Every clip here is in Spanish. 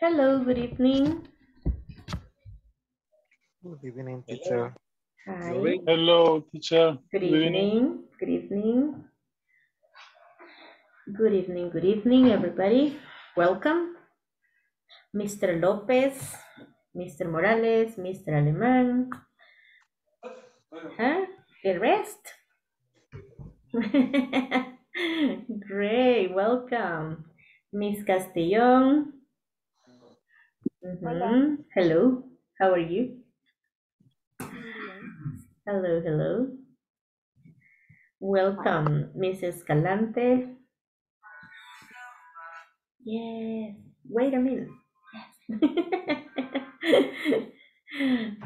Hello, good evening. Good evening, teacher. Hi. Hello, teacher. Good evening. Good evening. Good evening. Good evening, everybody. Welcome. Mr. López, Mr. Morales, Mr. Alemán. Huh? The rest. Great, welcome. Miss Castellón. Mm-hmm. Hello, how are you? Hello, hello. Welcome, Miss Escalante. Yes, wait a minute.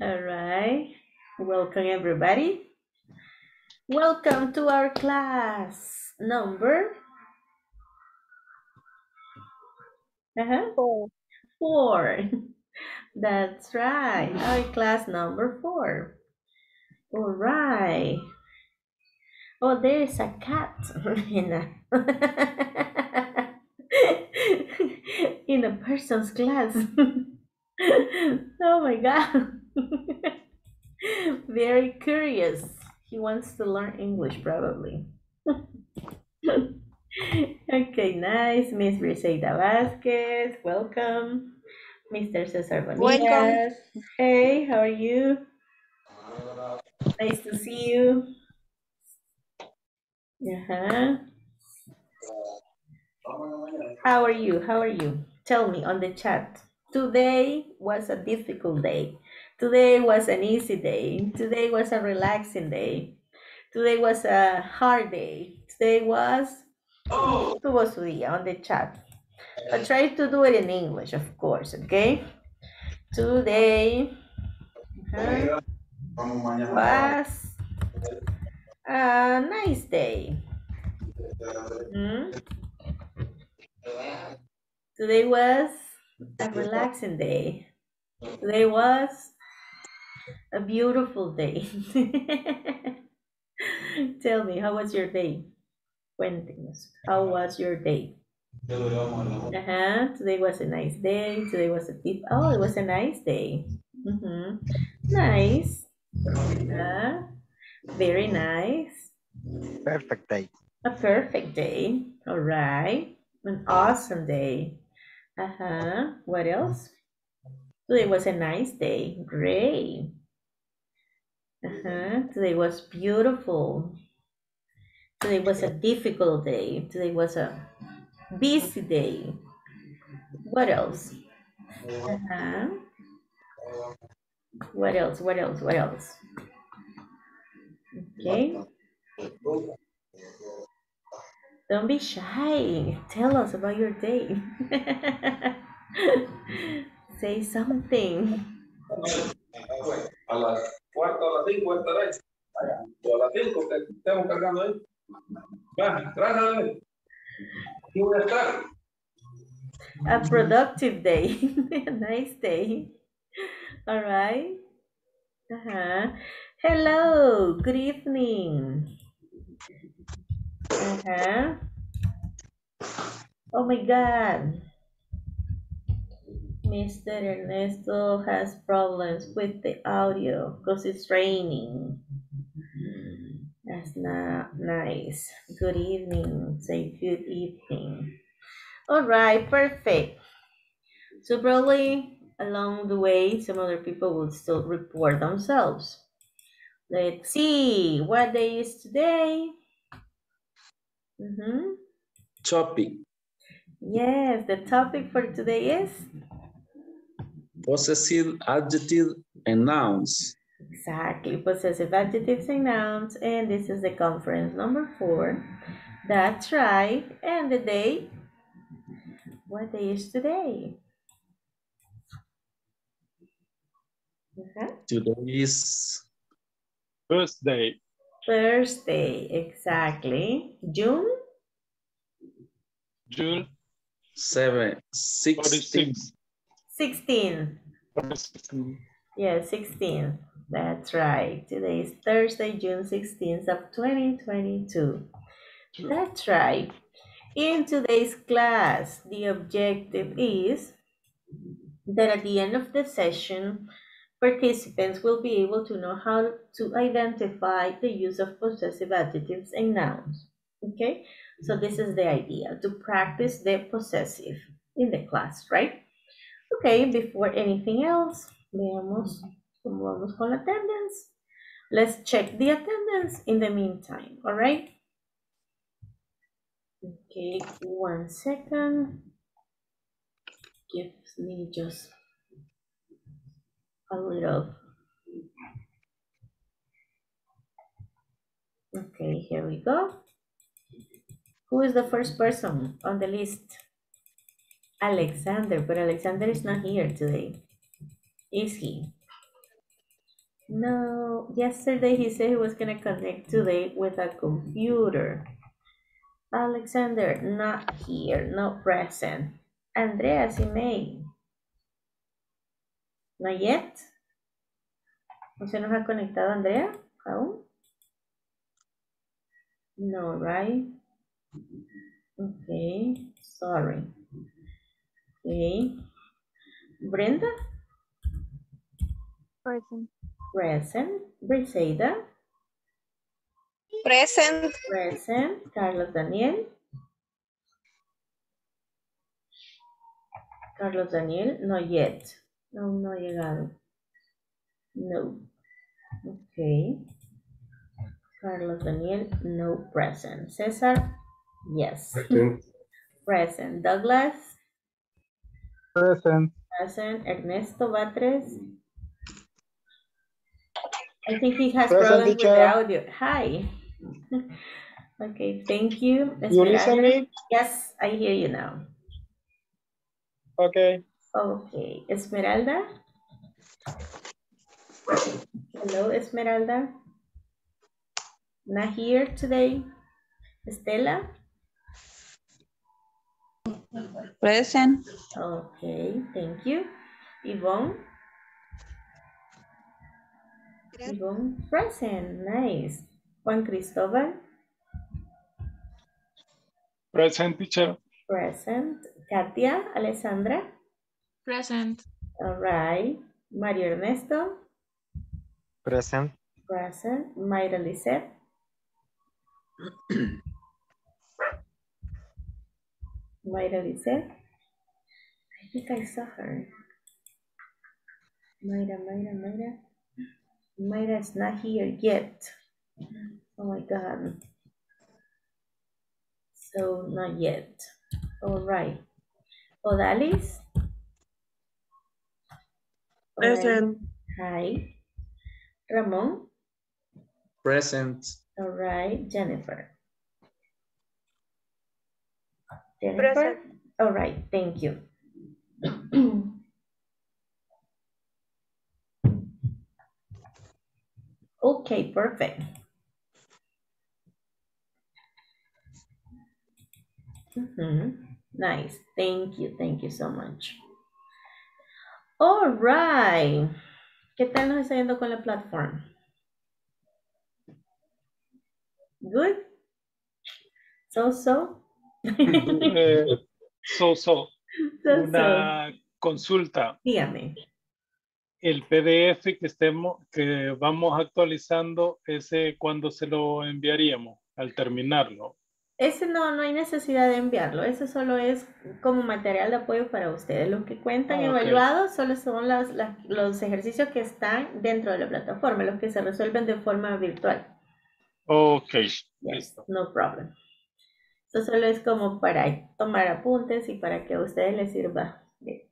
All right, welcome everybody. Welcome to our class number four. That's right, our class number 4. All right. Oh, there is a cat in a person's class. Oh my God. Very curious. He wants to learn English probably. Okay, nice. Miss Briseida Vasquez, welcome. Mr. César Bonillas. Hey, how are you? Nice to see you. How are you? How are you? Tell me on the chat. Today was a difficult day. Today was an easy day. Today was a relaxing day. Today was a hard day. Today was... Tuvo su día on the chat. But try to do it in English, of course, okay? Today... was a nice day. Today was a relaxing day. Today was a beautiful day. Tell me, how was your day? Cuéntenos, how was your day? Today was a nice day. Today was a deep... Oh, it was a nice day. Nice. Very nice. Perfect day. A perfect day. All right. An awesome day. What else? Today was a nice day. Great. Today was beautiful. Today was a difficult day. Today was a busy day. What else? What else? What else? What else? Okay. Don't be shy. Tell us about your day. Say something. A productive day. A nice day. All right. Hello, good evening. Oh my God. Mr. Ernesto has problems with the audio because it's raining. That's not nice. Good evening. Say good evening. All right, perfect. So probably along the way, some other people will still report themselves. Let's see what day is today. Topic. Yes, the topic for today is possessive adjective and nouns. Exactly, possessive adjectives and nouns, and this is the conference number 4. That's right. And the day, what day is today? Today is Thursday. Thursday, exactly. June? June 7, 16. 16. 16. Yeah, 16. That's right. Today is Thursday, June 16th of 2022. That's right. In today's class, the objective is that at the end of the session, participants will be able to know how to identify the use of possessive adjectives and nouns. Okay, so this is the idea, to practice the possessive in the class, right? Okay, before anything else, veamos cómo vamos con la attendance. Let's check the attendance in the meantime, all right? Okay, 1 second. Give me just a little. Okay, here we go. Who is the first person on the list? Alexander, but Alexander is not here today. Is he? No, yesterday he said he was gonna connect today with a computer. Alexander, not here, not present. Andrea, si may. Not yet? ¿No se nos ha conectado Andrea aún? No, right? Okay, sorry. Okay. Brenda? Present. Present. Briseida? Present. Present. Carlos Daniel? Carlos Daniel, not yet. No, no ha llegado. No. Okay. Carlos Daniel, no present. César? Yes. Present. Present. Douglas? Present. Present. Ernesto Batres? I think he has problems with the audio. Hi. Okay, thank you. You listen me? Yes, I hear you now. Okay. Okay. Esmeralda? Hello, Esmeralda. Not here today. Estela? Present. Okay, thank you. Yvonne? Yvonne, present. Nice. Juan Cristóbal? Present, teacher. Present. Katia Alessandra? Present. All right. Mario Ernesto? Present. Present. Mayra Lizette? Mayra Lizette? I think I saw her. Mayra. Mayra is not here yet. Oh my God. So, not yet. All right. Odalis? Present. Hi. Ramon? Present. All right. Jennifer? Jennifer? Present. All right. Thank you. Okay, perfect. Nice. Thank you. Thank you so much. All right. ¿Qué tal nos está yendo con la plataforma? Good? So? Una consulta. Dígame. El PDF que vamos actualizando, ¿ese cuándo se lo enviaríamos al terminarlo? Ese no hay necesidad de enviarlo. Eso solo es como material de apoyo para ustedes. Los que cuentan evaluados solo son los ejercicios que están dentro de la plataforma, los que se resuelven de forma virtual. Ok. Yes, listo. No problem. Eso solo es como para tomar apuntes y para que a ustedes les sirva de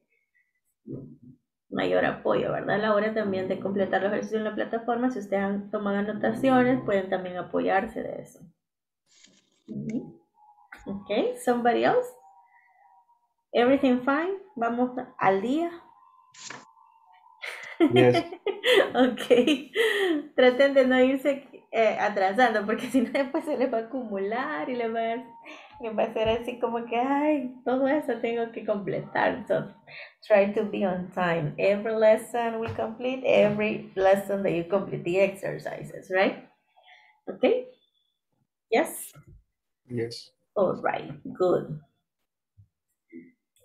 mayor apoyo, ¿verdad? A la hora también de completar los ejercicios en la plataforma, si ustedes han tomado anotaciones, pueden también apoyarse de eso. Okay, somebody else? Everything fine? Vamos al día. Yes. Okay. Traten de no irse atrasando, porque si no después se les va a acumular y les va a hacer así como que, ay, todo eso tengo que completar. So try to be on time. Every lesson we complete, every lesson that you complete the exercises, right? Okay? Yes? Yes. All right, good.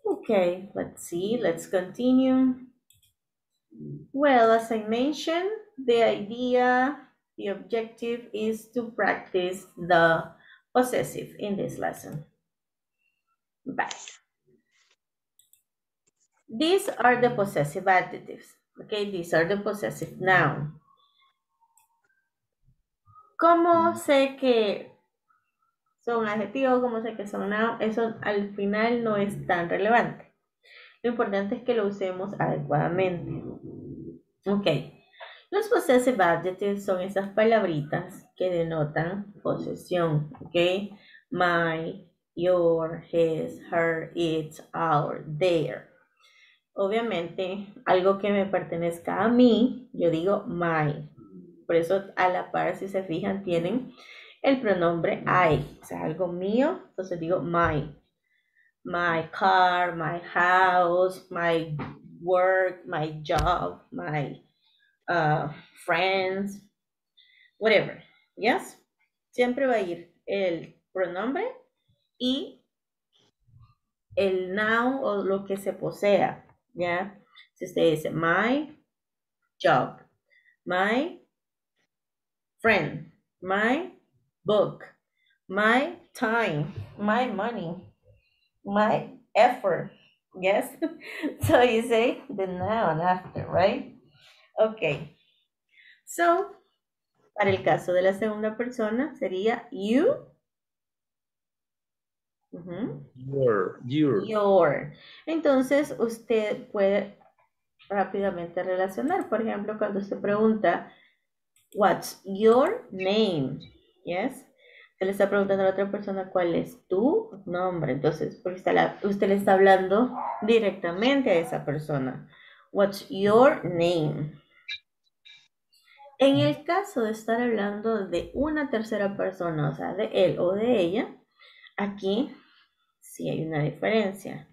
Okay, let's see, let's continue. Well, as I mentioned, the idea, the objective is to practice the possessive in this lesson. But these are the possessive adjectives. Okay, these are the possessive noun. ¿Cómo sé que son adjetivos? ¿Cómo sé que son noun? Eso al final no es tan relevante. Lo importante es que lo usemos adecuadamente. Ok. Los possessive adjectives son esas palabritas que denotan posesión. Ok. My, your, his, her, its, our, their. Obviamente, algo que me pertenezca a mí, yo digo my. Por eso, a la par, si se fijan, tienen el pronombre I. O sea, algo mío, entonces digo my. My car, my house, my work, my job, my friends, whatever. Yes? Siempre va a ir el pronombre y el noun o lo que se posea. ¿Ya? Si usted dice my job, my friend, my book, my time, my money, my effort. Yes? So you say the noun after, right? Okay. So, para el caso de la segunda persona sería you. Uh-huh. Your. Entonces usted puede rápidamente relacionar. Por ejemplo, cuando se pregunta what's your name, yes, usted le está preguntando a la otra persona cuál es tu nombre. Entonces porque usted le está hablando directamente a esa persona. What's your name. En el caso de estar hablando de una tercera persona, o sea, de él o de ella, aquí sí hay una diferencia.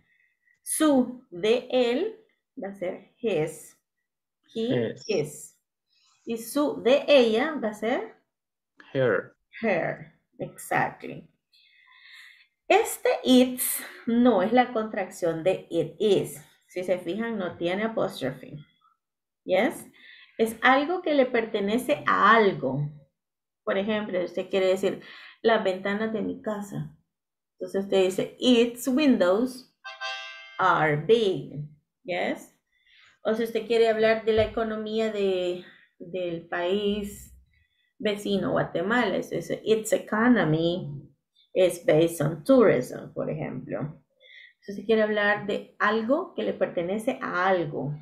Su de él va a ser his, he, his. Y su de ella va a ser her. Her, exactly. Este it's no es la contracción de it is. Si se fijan, no tiene apóstrofe. Yes. Es algo que le pertenece a algo. Por ejemplo, usted quiere decir las ventanas de mi casa. Entonces usted dice, its windows are big, yes. O si usted quiere hablar de la economía del país vecino, Guatemala, eso dice, its economy is based on tourism, por ejemplo. Si usted quiere hablar de algo que le pertenece a algo,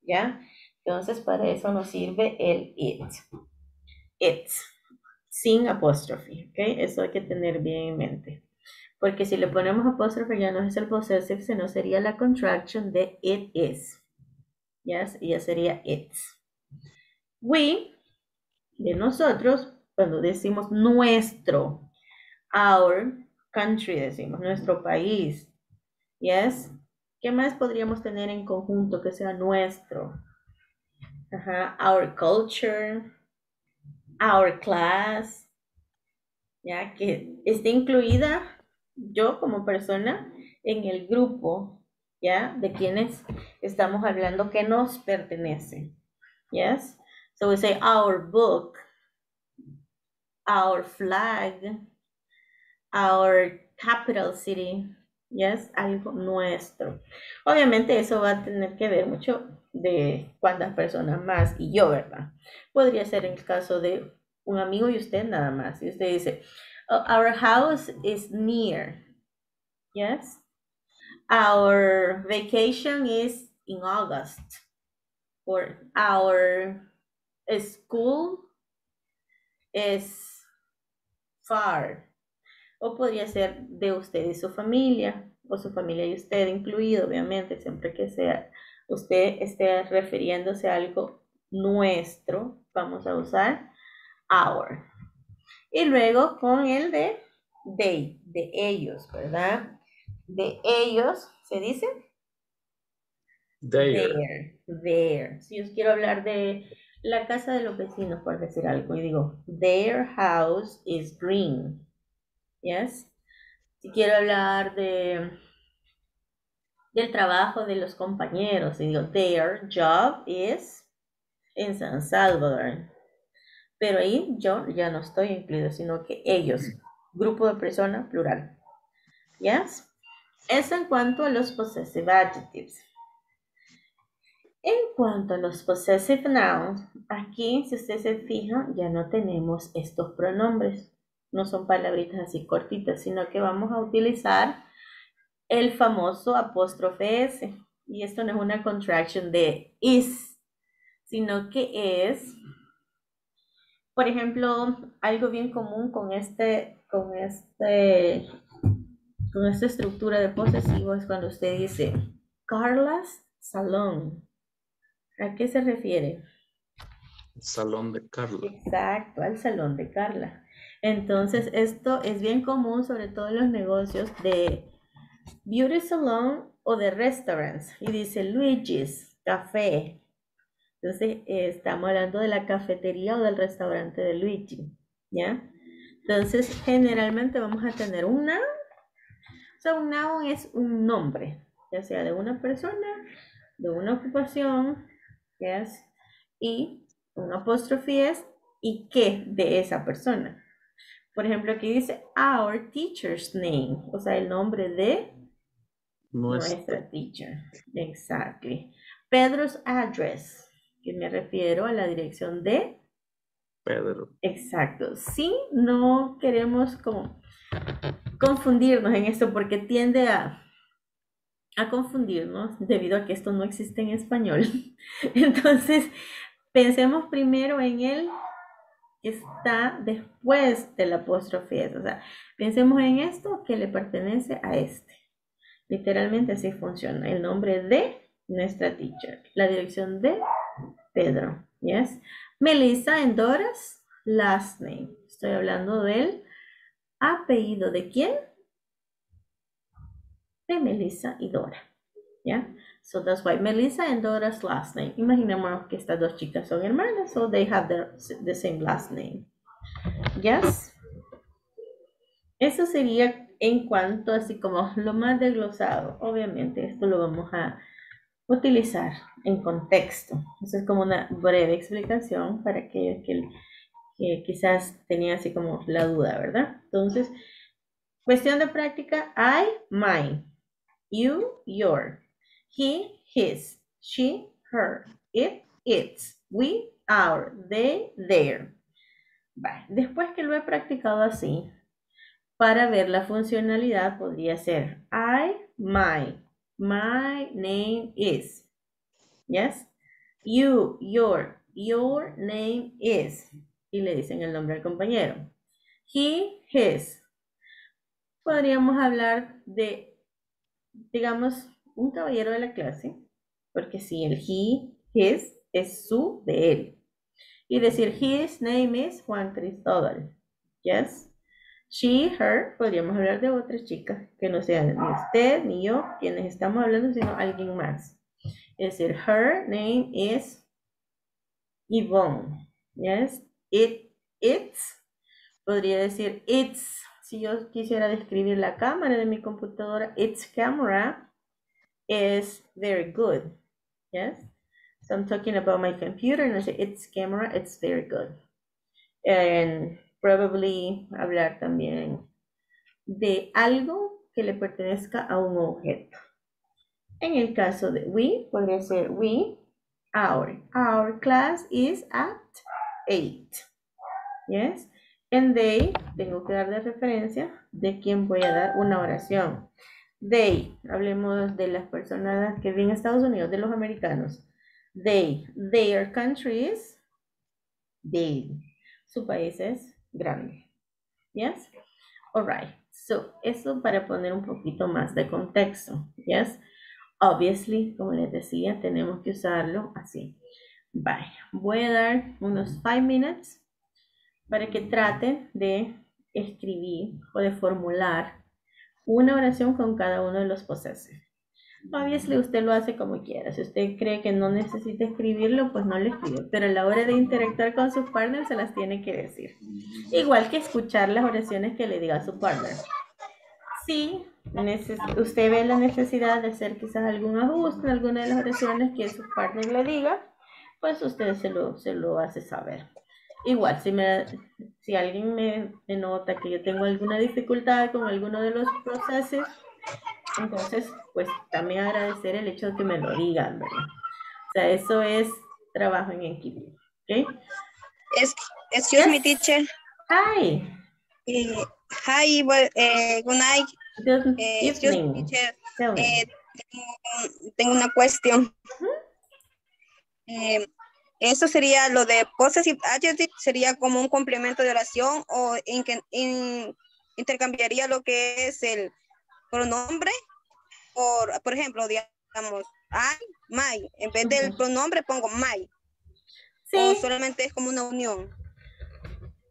¿ya? Entonces para eso nos sirve el it. It's, sin apóstrofe, ¿ok? Eso hay que tener bien en mente. Porque si le ponemos apóstrofe ya no es el possessive, sino sería la contraction de it is. Yes, y ya sería it's. We, de nosotros, cuando decimos nuestro, our country, decimos nuestro país. Yes. ¿Qué más podríamos tener en conjunto que sea nuestro? Ajá, our culture, our class. Ya que esté incluida yo como persona en el grupo, ¿ya? De quienes estamos hablando que nos pertenece. Yes? So we say our book, our flag, our capital city. Yes? Algo nuestro. Obviamente eso va a tener que ver mucho de cuántas personas más y yo, ¿verdad? Podría ser el caso de un amigo y usted nada más. Y usted dice... Our house is near, yes? Our vacation is in August. Or our school is far. O podría ser de usted y su familia, o su familia y usted incluido, obviamente, siempre que sea usted esté refiriéndose a algo nuestro, vamos a usar our. Y luego con el de they, de ellos, ¿verdad? De ellos, ¿se dice? Their. Si yo quiero hablar de la casa de los vecinos, por decir algo, y digo, their house is green. Yes. Si quiero hablar del trabajo de los compañeros, y digo, their job is en San Salvador. Pero ahí yo ya no estoy incluido, sino que ellos, grupo de personas, plural. ¿Yes? Eso en cuanto a los possessive adjectives. En cuanto a los possessive nouns, aquí, si usted se fija, ya no tenemos estos pronombres. No son palabritas así cortitas, sino que vamos a utilizar el famoso apóstrofe S. Y esto no es una contraction de is, sino que es... Por ejemplo, algo bien común con esta estructura de posesivo es cuando usted dice Carla's salón. ¿A qué se refiere? El salón de Carla. Exacto, al salón de Carla. Entonces, esto es bien común, sobre todo en los negocios de beauty salon o de restaurants. Y dice Luigi's Café. Entonces, estamos hablando de la cafetería o del restaurante de Luigi, ¿ya? Entonces, generalmente vamos a tener un noun. O sea, un noun es un nombre, ya sea de una persona, de una ocupación, ¿yes? Y un apóstrofe es y qué de esa persona. Por ejemplo, aquí dice our teacher's name, o sea, el nombre de nuestra teacher. Exactly. Pedro's address. Que me refiero a la dirección de Pedro. Exacto. Sí, no queremos como confundirnos en esto porque tiende a confundirnos debido a que esto no existe en español. Entonces, pensemos primero en el que está después del apóstrofe S. O sea, pensemos en esto que le pertenece a este. Literalmente así funciona. El nombre de nuestra teacher. La dirección de Pedro, yes. Melissa and Dora's last name. Estoy hablando del apellido de quién? De Melissa y Dora, yeah. So that's why Melissa and Dora's last name. Imaginémonos que estas dos chicas son hermanas, so they have the same last name, yes. Eso sería en cuanto así como lo más desglosado. Obviamente esto lo vamos a utilizar en contexto. Eso es como una breve explicación para aquellos que quizás tenían así como la duda, ¿verdad? Entonces, cuestión de práctica, I, mine, you, your, he, his, she, her, it, its, we, our, they, their. Vale. Después que lo he practicado así, para ver la funcionalidad podría ser I, mine, my name is, yes, you, your name is, y le dicen el nombre al compañero, he, his. Podríamos hablar de, digamos, un caballero de la clase, porque si el he, his, es su, de él, y decir his name is Juan Cristóbal, yes. She, her, podríamos hablar de otra chica, que no sea ni usted, ni yo, quienes estamos hablando, sino alguien más. Es decir, her name is Yvonne. Yes, it's. Podría decir it's. Si yo quisiera describir la cámara de mi computadora, its camera is very good. Yes, so I'm talking about my computer and I say its camera, it's very good. And probably hablar también de algo que le pertenezca a un objeto. En el caso de we, podría ser we, our. Our class is at 8. Yes. And they, tengo que dar de referencia de quién voy a dar una oración. They, hablemos de las personas que viven a Estados Unidos, de los americanos. They, their countries, they, su país es grande. Yes? Alright. So, eso para poner un poquito más de contexto. Yes? Obviously, como les decía, tenemos que usarlo así. Bye. Voy a dar unos 5 minutes para que traten de escribir o de formular una oración con cada uno de los possessive. Obviamente usted lo hace como quiera. Si usted cree que no necesita escribirlo, pues no lo escribe. Pero a la hora de interactuar con sus partners se las tiene que decir. Igual que escuchar las oraciones que le diga a su partner. sí usted ve la necesidad de hacer quizás algún ajuste en alguna de las oraciones que su partner le diga, pues usted se lo hace saber. Igual, si alguien me nota que yo tengo alguna dificultad con alguno de los procesos, entonces, pues también agradecer el hecho de que me lo digan, ¿verdad? O sea, eso es trabajo en equipo, ¿ok? Excuse me, teacher. Hi. Hi, well, good night. Good evening. Teacher. Tengo una cuestión. Eso sería lo de possessive adjective, sería como un complemento de oración o intercambiaría lo que es el pronombre por ejemplo, digamos, I, my, en vez del pronombre pongo my. Sí. O solamente es como una unión.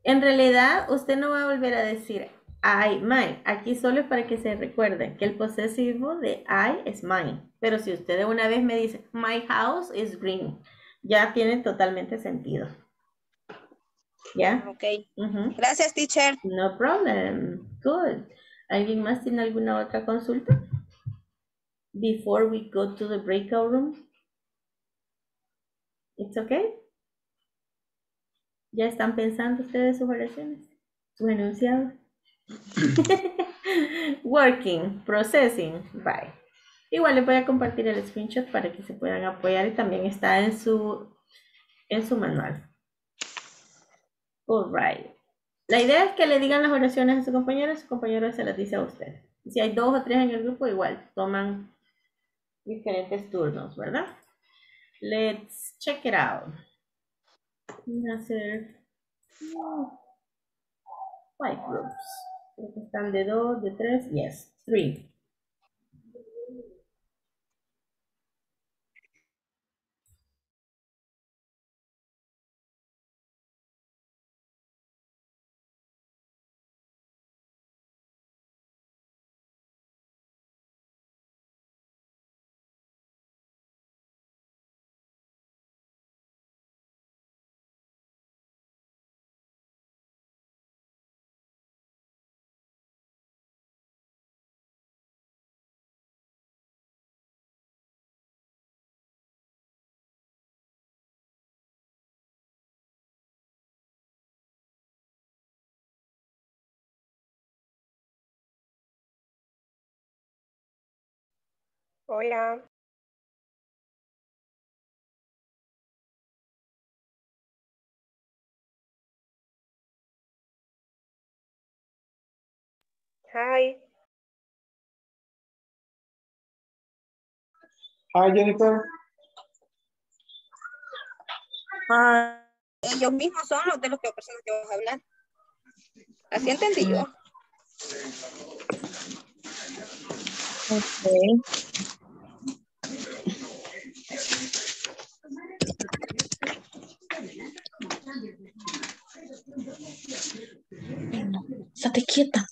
En realidad, usted no va a volver a decir I, my. Aquí solo es para que se recuerde que el posesivo de I es mine. Pero si usted de una vez me dice, my house is green, ya tiene totalmente sentido. ¿Ya? Ok. Gracias, teacher. No problem. Good. ¿Alguien más tiene alguna otra consulta? Before we go to the breakout room. It's okay. ¿Ya están pensando ustedes sus oraciones? ¿Sus enunciados? Working, processing, bye. Igual les voy a compartir el screenshot para que se puedan apoyar y también está en su manual. All right. La idea es que le digan las oraciones a su compañero se las dice a usted. Si hay dos o tres en el grupo, igual toman diferentes turnos, ¿verdad? Let's check it out. Hacer five groups. Creo que están de dos, de tres, yes, three. Hola. Hi. Hi, Jennifer. Hi. Ellos mismos son los de los que personas que vamos a hablar. Así entendí yo. Okay. Estate quieta.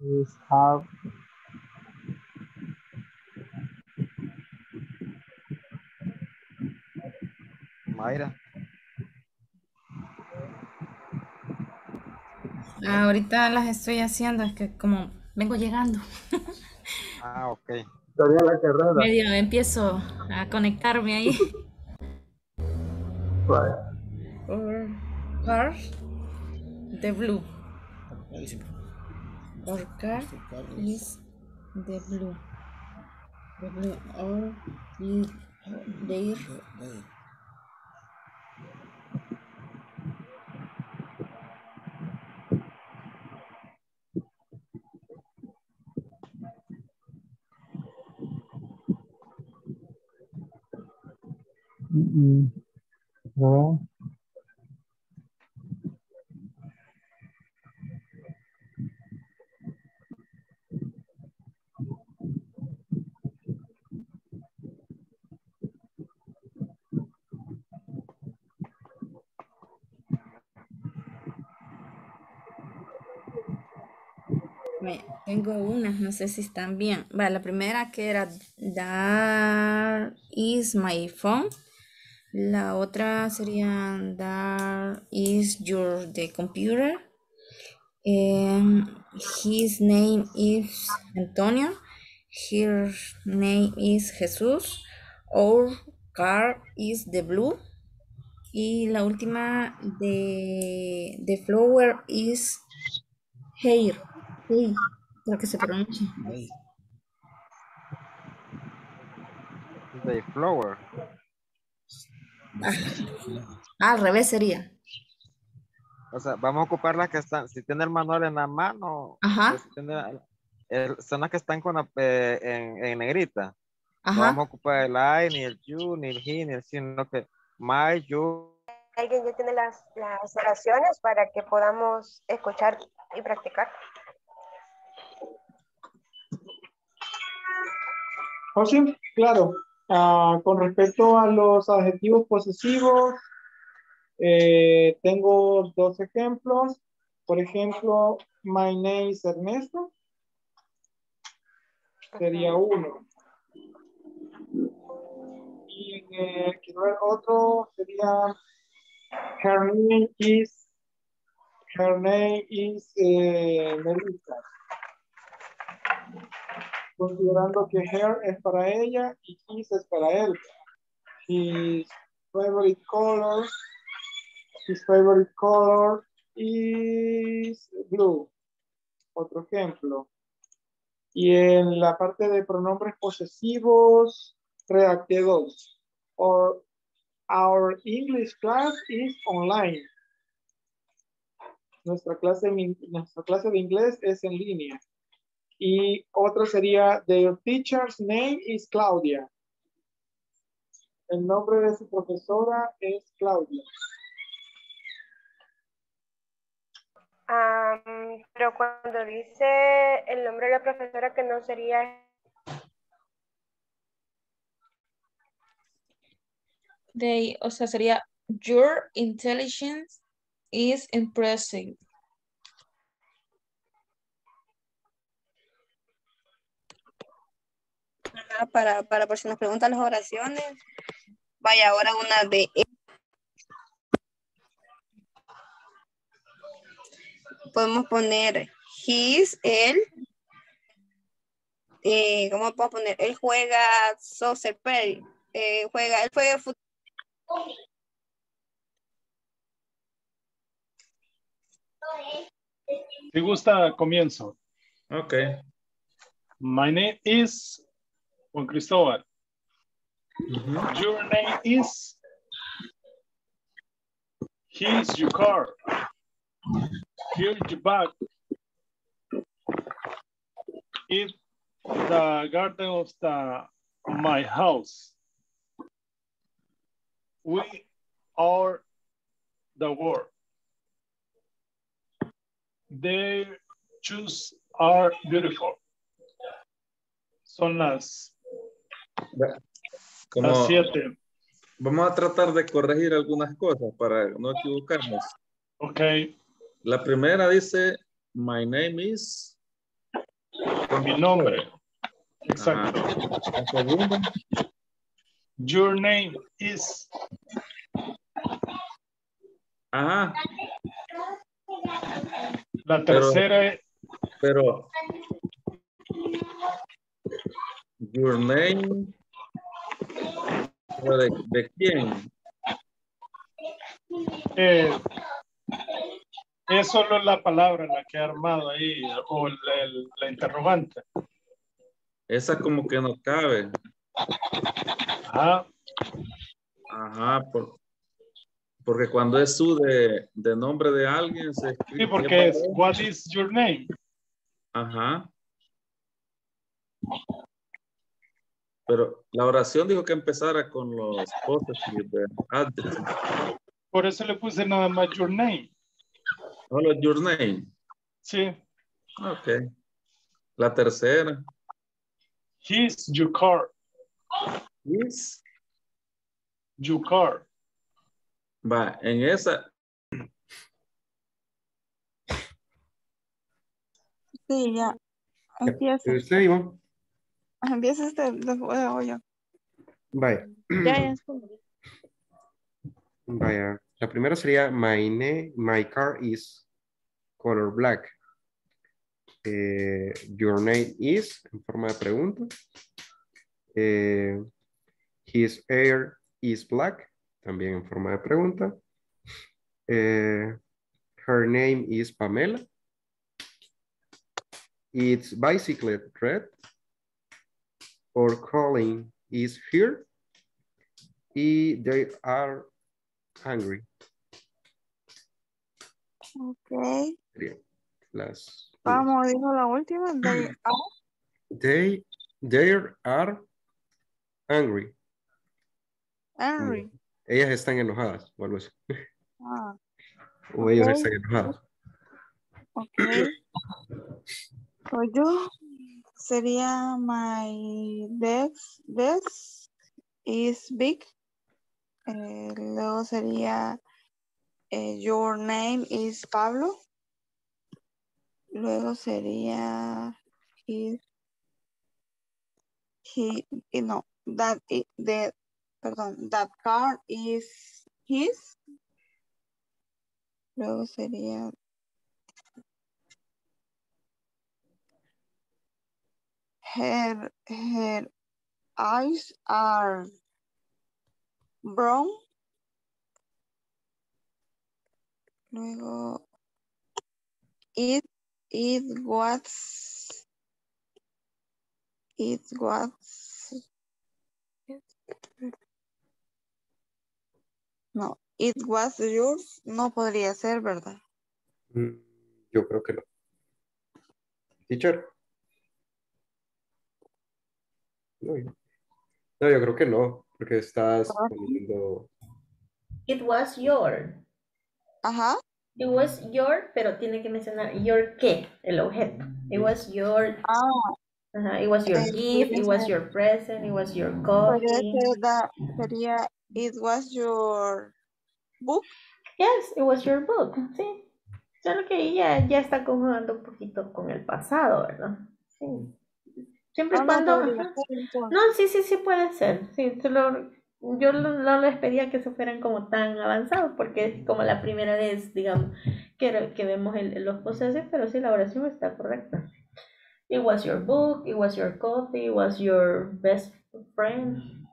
is half. Mayra. Ahorita las estoy haciendo, es que como vengo llegando. Ah, ok. Todavía la carrera. Medio empiezo a conectarme ahí. Or the blue. Or car is the blue. The blue or there. Mm-mm. No. Tengo unas, no sé si están bien. Vale, la primera que era that is my phone. La otra sería that is your the computer. His name is Antonio. Her name is Jesús. Our car is the blue. Y la última de the flower is hair. Sí, creo que se pronuncia. The flower. Ah, al revés sería. O sea, vamos a ocupar las que están, si tiene el manual en la mano. Ajá. Si tiene, son las que están con la, en negrita. Ajá. No vamos a ocupar el I, ni el you, ni el he, ni el sino que my, you. ¿Alguien ya tiene las oraciones para que podamos escuchar y practicar? Oh, sí, claro. Con respecto a los adjetivos posesivos, tengo dos ejemplos. Por ejemplo, my name is Ernesto. Sería uno. Y quiero ver otro, sería her name is Melissa. Considerando que her es para ella y his es para él. His favorite color is blue. Otro ejemplo. Y en la parte de pronombres posesivos, redacté dos. Our English class is online. Nuestra clase de inglés es en línea. Y otra sería, their teacher's name is Claudia. El nombre de su profesora es Claudia. Pero cuando dice el nombre de la profesora, que no sería... They, o sea, sería, your intelligence is impressive. Para por si nos preguntan las oraciones, vaya ahora una de podemos poner his, él, ¿cómo puedo poner? Él juega soccer, él juega fútbol. Si gusta, comienzo. Ok. My name is Juan Cristóbal. Mm-hmm. Your name is. Here's your car. Here's your bag. It's the garden of my house. We are the world. Their shoes are beautiful. Son las. Como, las 7. Vamos a tratar de corregir algunas cosas para no equivocarnos. Ok. La primera dice, my name is con mi nombre. Exacto. Un segundo. Your name is. Ajá. La tercera es. Pero. Your name. ¿De quién? Es solo la palabra la que ha armado ahí, o la interrogante. Esa como que no cabe. Ajá. Ajá, porque cuando es su de nombre de alguien se escribe. Sí, porque es, what is your name? Ajá. Pero la oración dijo que empezara con los possessives de adjectives. Por eso le puse nada más your name. Solo your name. Sí. Ok. La tercera. His your car. His your car. Va, en esa. Sí, ya. Empieza. ¿Usted, Iván? Empieza este, después yo. Vaya. Vaya. La primera sería my car is color black. Your name is, en forma de pregunta. His hair is black, también en forma de pregunta. Her name is Pamela. Its bicycle red. Or calling is here. Y they are hungry. Ok. Las, vamos, dijo la última. They are angry. Angry. Ellas están enojadas, o algo así. Ah, o okay. Ellos están enojados. Ok. Pues yo sería my desk is big. Luego sería your name is Pablo. Luego sería that car is his. Luego sería her eyes are brown. Luego it was yours. No podría ser, ¿verdad? Yo creo que no. Teacher. No, yo creo que no, porque estás poniendo... It was your. Ajá. It was your, pero tiene que mencionar your qué, el objeto. It was your... Ah. Ajá, it was your gift, it was your present, it was your coffee. Sería, it was your book. Yes, it was your book, sí. Solo que ella ya está conjugando un poquito con el pasado, ¿verdad? Sí. Siempre y cuando... No, sí puede ser. Sí, yo no les pedía que se fueran como tan avanzados, porque es como la primera vez, digamos, que vemos los posesivos, pero sí, la oración está correcta. It was your book, it was your coffee, it was your best friend.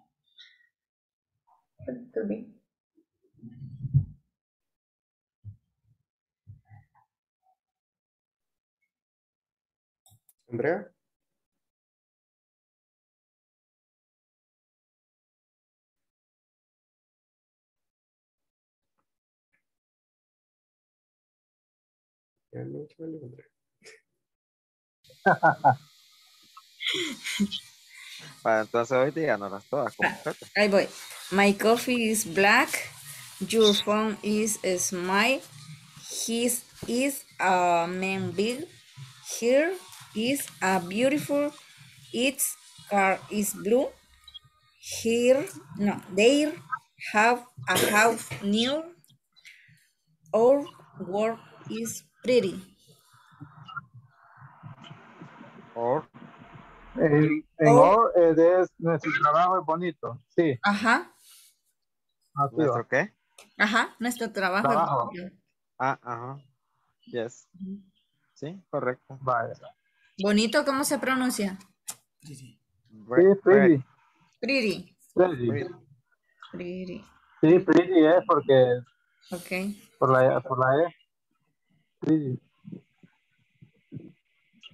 Andrea? Para entonces hoy día no las todas. Ahí voy. My coffee is black. Your phone is smile. His is a man big. Here is a beautiful. Its car is blue. They have a house new. Our work is pretty. Or. En or es nuestro trabajo es bonito. Sí. Ajá. ¿Nuestro qué? Ajá, nuestro trabajo es bonito. Ah, ajá. Yes. Sí, correcto. Vale. Bonito, ¿cómo se pronuncia? Sí, pretty. Pretty. Pretty. Sí, pretty es porque... Ok. Por la E. Pretty.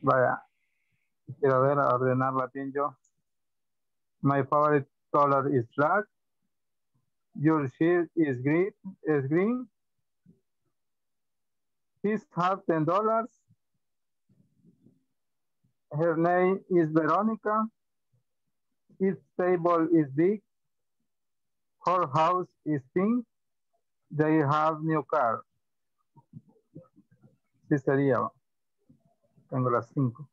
Vaya. Quiero ver, a ordenarla bien yo. My favorite color is black. Your shirt is green. His hat $10. Her name is Veronica. His table is big. Her house is pink. They have new car. Sí sería. Tengo las 5.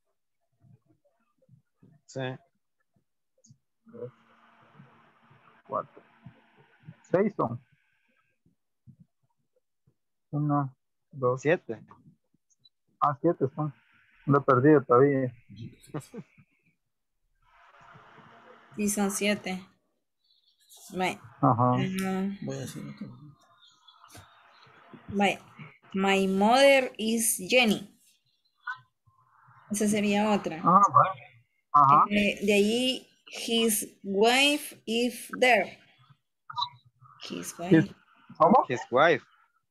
Sí. 4. 6 son. 1, 2. 7. Ah, 7 son. Lo he perdido todavía. Y son 7. Right. Ajá. Voy a decir otro. My mother is Jenny. Esa sería otra. Ah, vale. Ajá. De allí, his wife is there. His wife. ¿Cómo? His wife.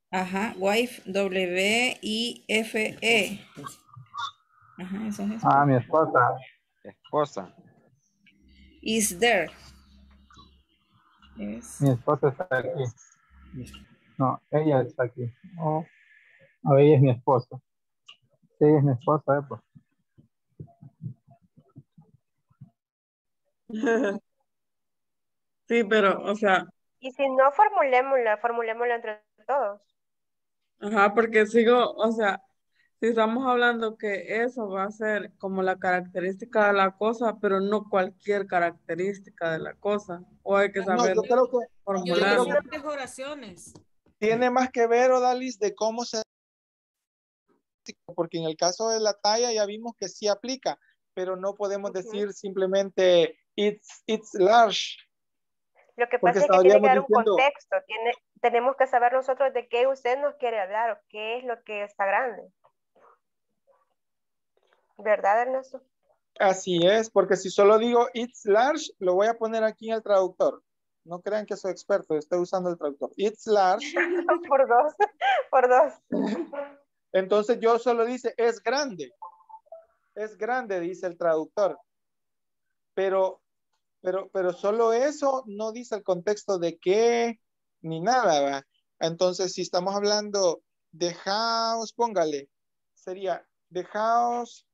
Ajá, wife, W-I-F-E. Ajá, eso es. Ah, mi esposa. Esposa. Is there. Yes. Mi esposa está aquí. No, ella está aquí. Oh. A ver, ella es mi esposa. Ella es mi esposa, pues. Sí, pero, o sea. Y si no, formulémosla entre todos. Ajá, porque sigo, o sea, si estamos hablando que eso va a ser como la característica de la cosa, pero no cualquier característica de la cosa. O hay que saber formular. Oraciones. Tiene más que ver, Odalis, de cómo se. Porque en el caso de la talla ya vimos que sí aplica, pero no podemos decir simplemente. It's large. Lo que pasa es que tiene que dar un contexto. Tenemos que saber nosotros de qué usted nos quiere hablar o qué es lo que está grande. ¿Verdad, Ernesto? Así es, porque si solo digo it's large, lo voy a poner aquí en el traductor. No crean que soy experto, estoy usando el traductor. It's large. por dos. Entonces yo solo dice es grande. Es grande, dice el traductor. Pero solo eso no dice el contexto de qué ni nada, ¿va? Entonces, si estamos hablando de house, póngale, sería the house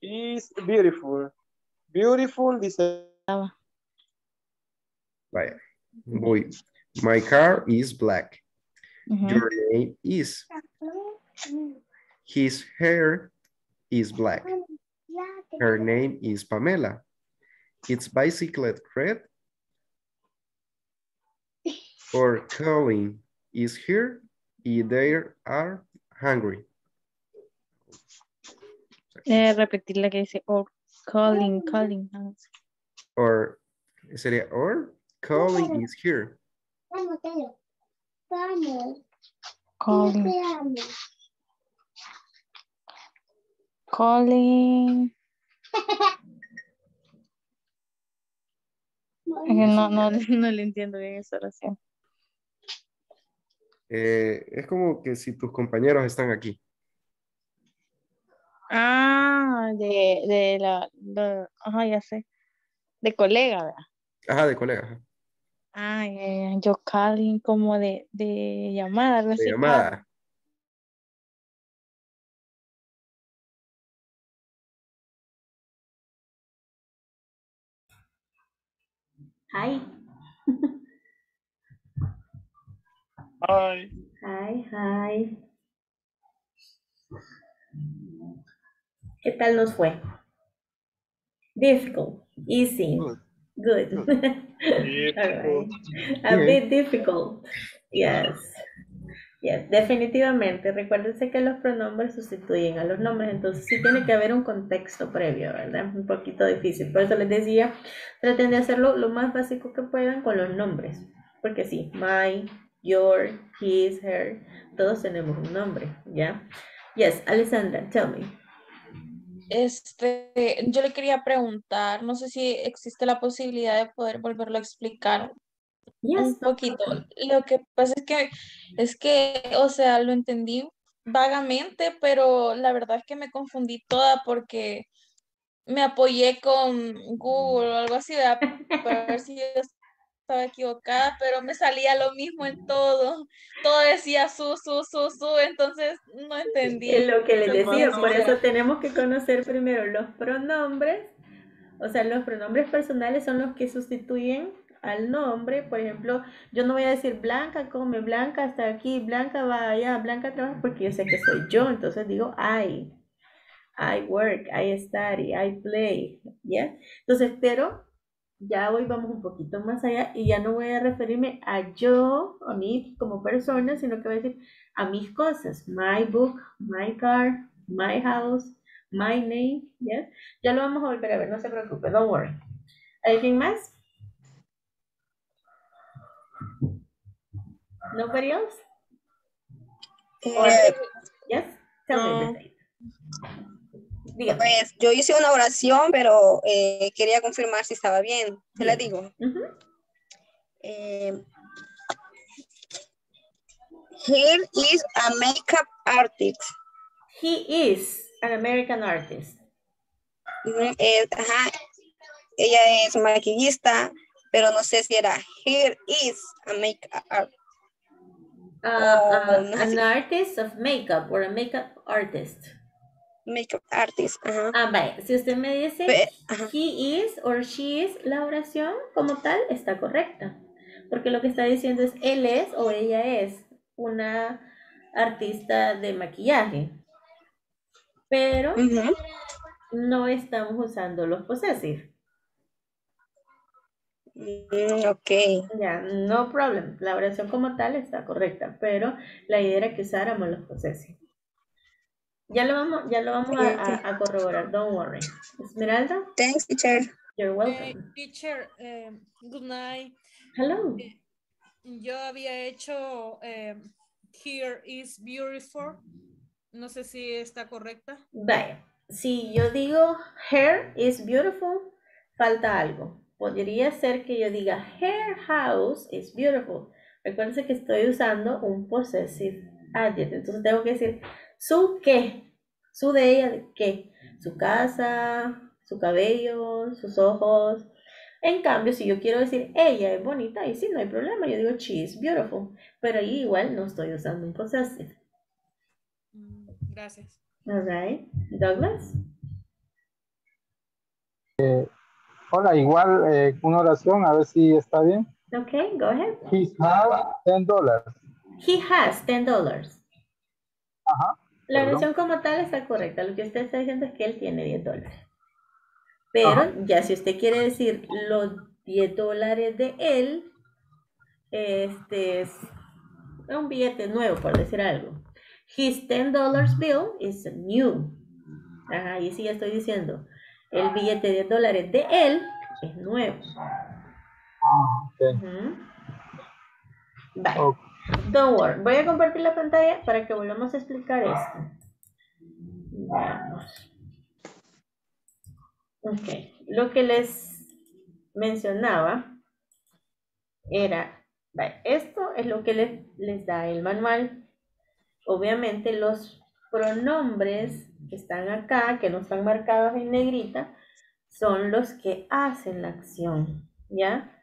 is beautiful. Beautiful, dice. Vaya, voy. My car is black. Your name is. His hair is black. Her name is Pamela. It's bicycle red. Or Colin is here. They are hungry. Repetir la que dice or Colin. Or sería or Colin is here. Colin. No le entiendo bien esa oración. Es como que si tus compañeros están aquí. Ah, ajá, ya sé. De colega, ¿verdad? Ajá, de colega. Ajá. Ah, yo Colin como de llamada. No sé, llamada. Claro. Hi. Hi. Hi. ¿Qué tal nos fue? Difficult. Easy. Good. All right. A bit difficult. Yes. Yes, definitivamente. Recuérdense que los pronombres sustituyen a los nombres, entonces sí tiene que haber un contexto previo, ¿verdad? Un poquito difícil. Por eso les decía, traten de hacerlo lo más básico que puedan con los nombres. Porque sí, my, your, his, her, todos tenemos un nombre, ¿ya? Yes, Alessandra, tell me. Yo le quería preguntar, no sé si existe la posibilidad de poder volverlo a explicar. Un poquito. Lo que pasa es que, o sea, lo entendí vagamente, pero la verdad es que me confundí toda porque me apoyé con Google o algo así, ¿verdad? Para ver si yo estaba equivocada, pero me salía lo mismo en todo. Todo decía su, entonces no entendí. Es lo que les decía, por eso tenemos que conocer primero los pronombres, o sea, los pronombres personales son los que sustituyen al nombre. Por ejemplo, yo no voy a decir Blanca come, Blanca está aquí, Blanca va allá, Blanca trabaja, porque yo sé que soy yo, entonces digo I work, I study, I play, ¿ya? Entonces, pero ya hoy vamos un poquito más allá y ya no voy a referirme a yo, a mí como persona, sino que voy a decir a mis cosas, my book, my car, my house, my name, ¿ya? Ya lo vamos a volver a ver, no se preocupe, don't worry. ¿Alguien más? Nobody else? Yes? Tell me. Pues yo hice una oración, pero quería confirmar si estaba bien. Se la digo. He is a makeup artist. He is an American artist. Ella es maquillista, pero no sé si era he is a makeup artist. An artist of makeup or a makeup artist. Makeup artist. Vale. Si usted me dice he is or she is, la oración como tal está correcta. Porque lo que está diciendo es él es o ella es una artista de maquillaje. Pero no estamos usando los possessive. Ok. Ya, no problem. La oración como tal está correcta, pero la idea era que usáramos los possessive. Ya lo vamos a corroborar. Don't worry. Esmeralda. Thanks, teacher. You're welcome. Teacher, good night. Hello. Yo había hecho here is beautiful. No sé si está correcta. Vaya. Si yo digo her is beautiful, falta algo. Podría ser que yo diga, her house is beautiful. Recuérdense que estoy usando un possessive adjective. Entonces tengo que decir, su qué, su de ella de qué. Su casa, su cabello, sus ojos. En cambio, si yo quiero decir, ella es bonita, ahí sí, no hay problema. Yo digo, she is beautiful. Pero ahí igual no estoy usando un possessive. Gracias. All right. Douglas. Hola, igual una oración, a ver si está bien. Ok, go ahead. He has $10. He has $10. Ajá. La oración como tal está correcta. Lo que usted está diciendo es que él tiene $10. Pero ya si usted quiere decir los $10 de él, este es un billete nuevo, por decir algo. His $10 bill is new. Ajá, y sí, ya estoy diciendo. El billete de $10 de él es nuevo. Okay. Bye. Okay. Don't worry. Voy a compartir la pantalla para que volvamos a explicar esto. Vamos. Ok. Lo que les mencionaba era, vale, esto es lo que les da el manual. Obviamente los pronombres que están acá, que no están marcados en negrita, son los que hacen la acción, ¿ya?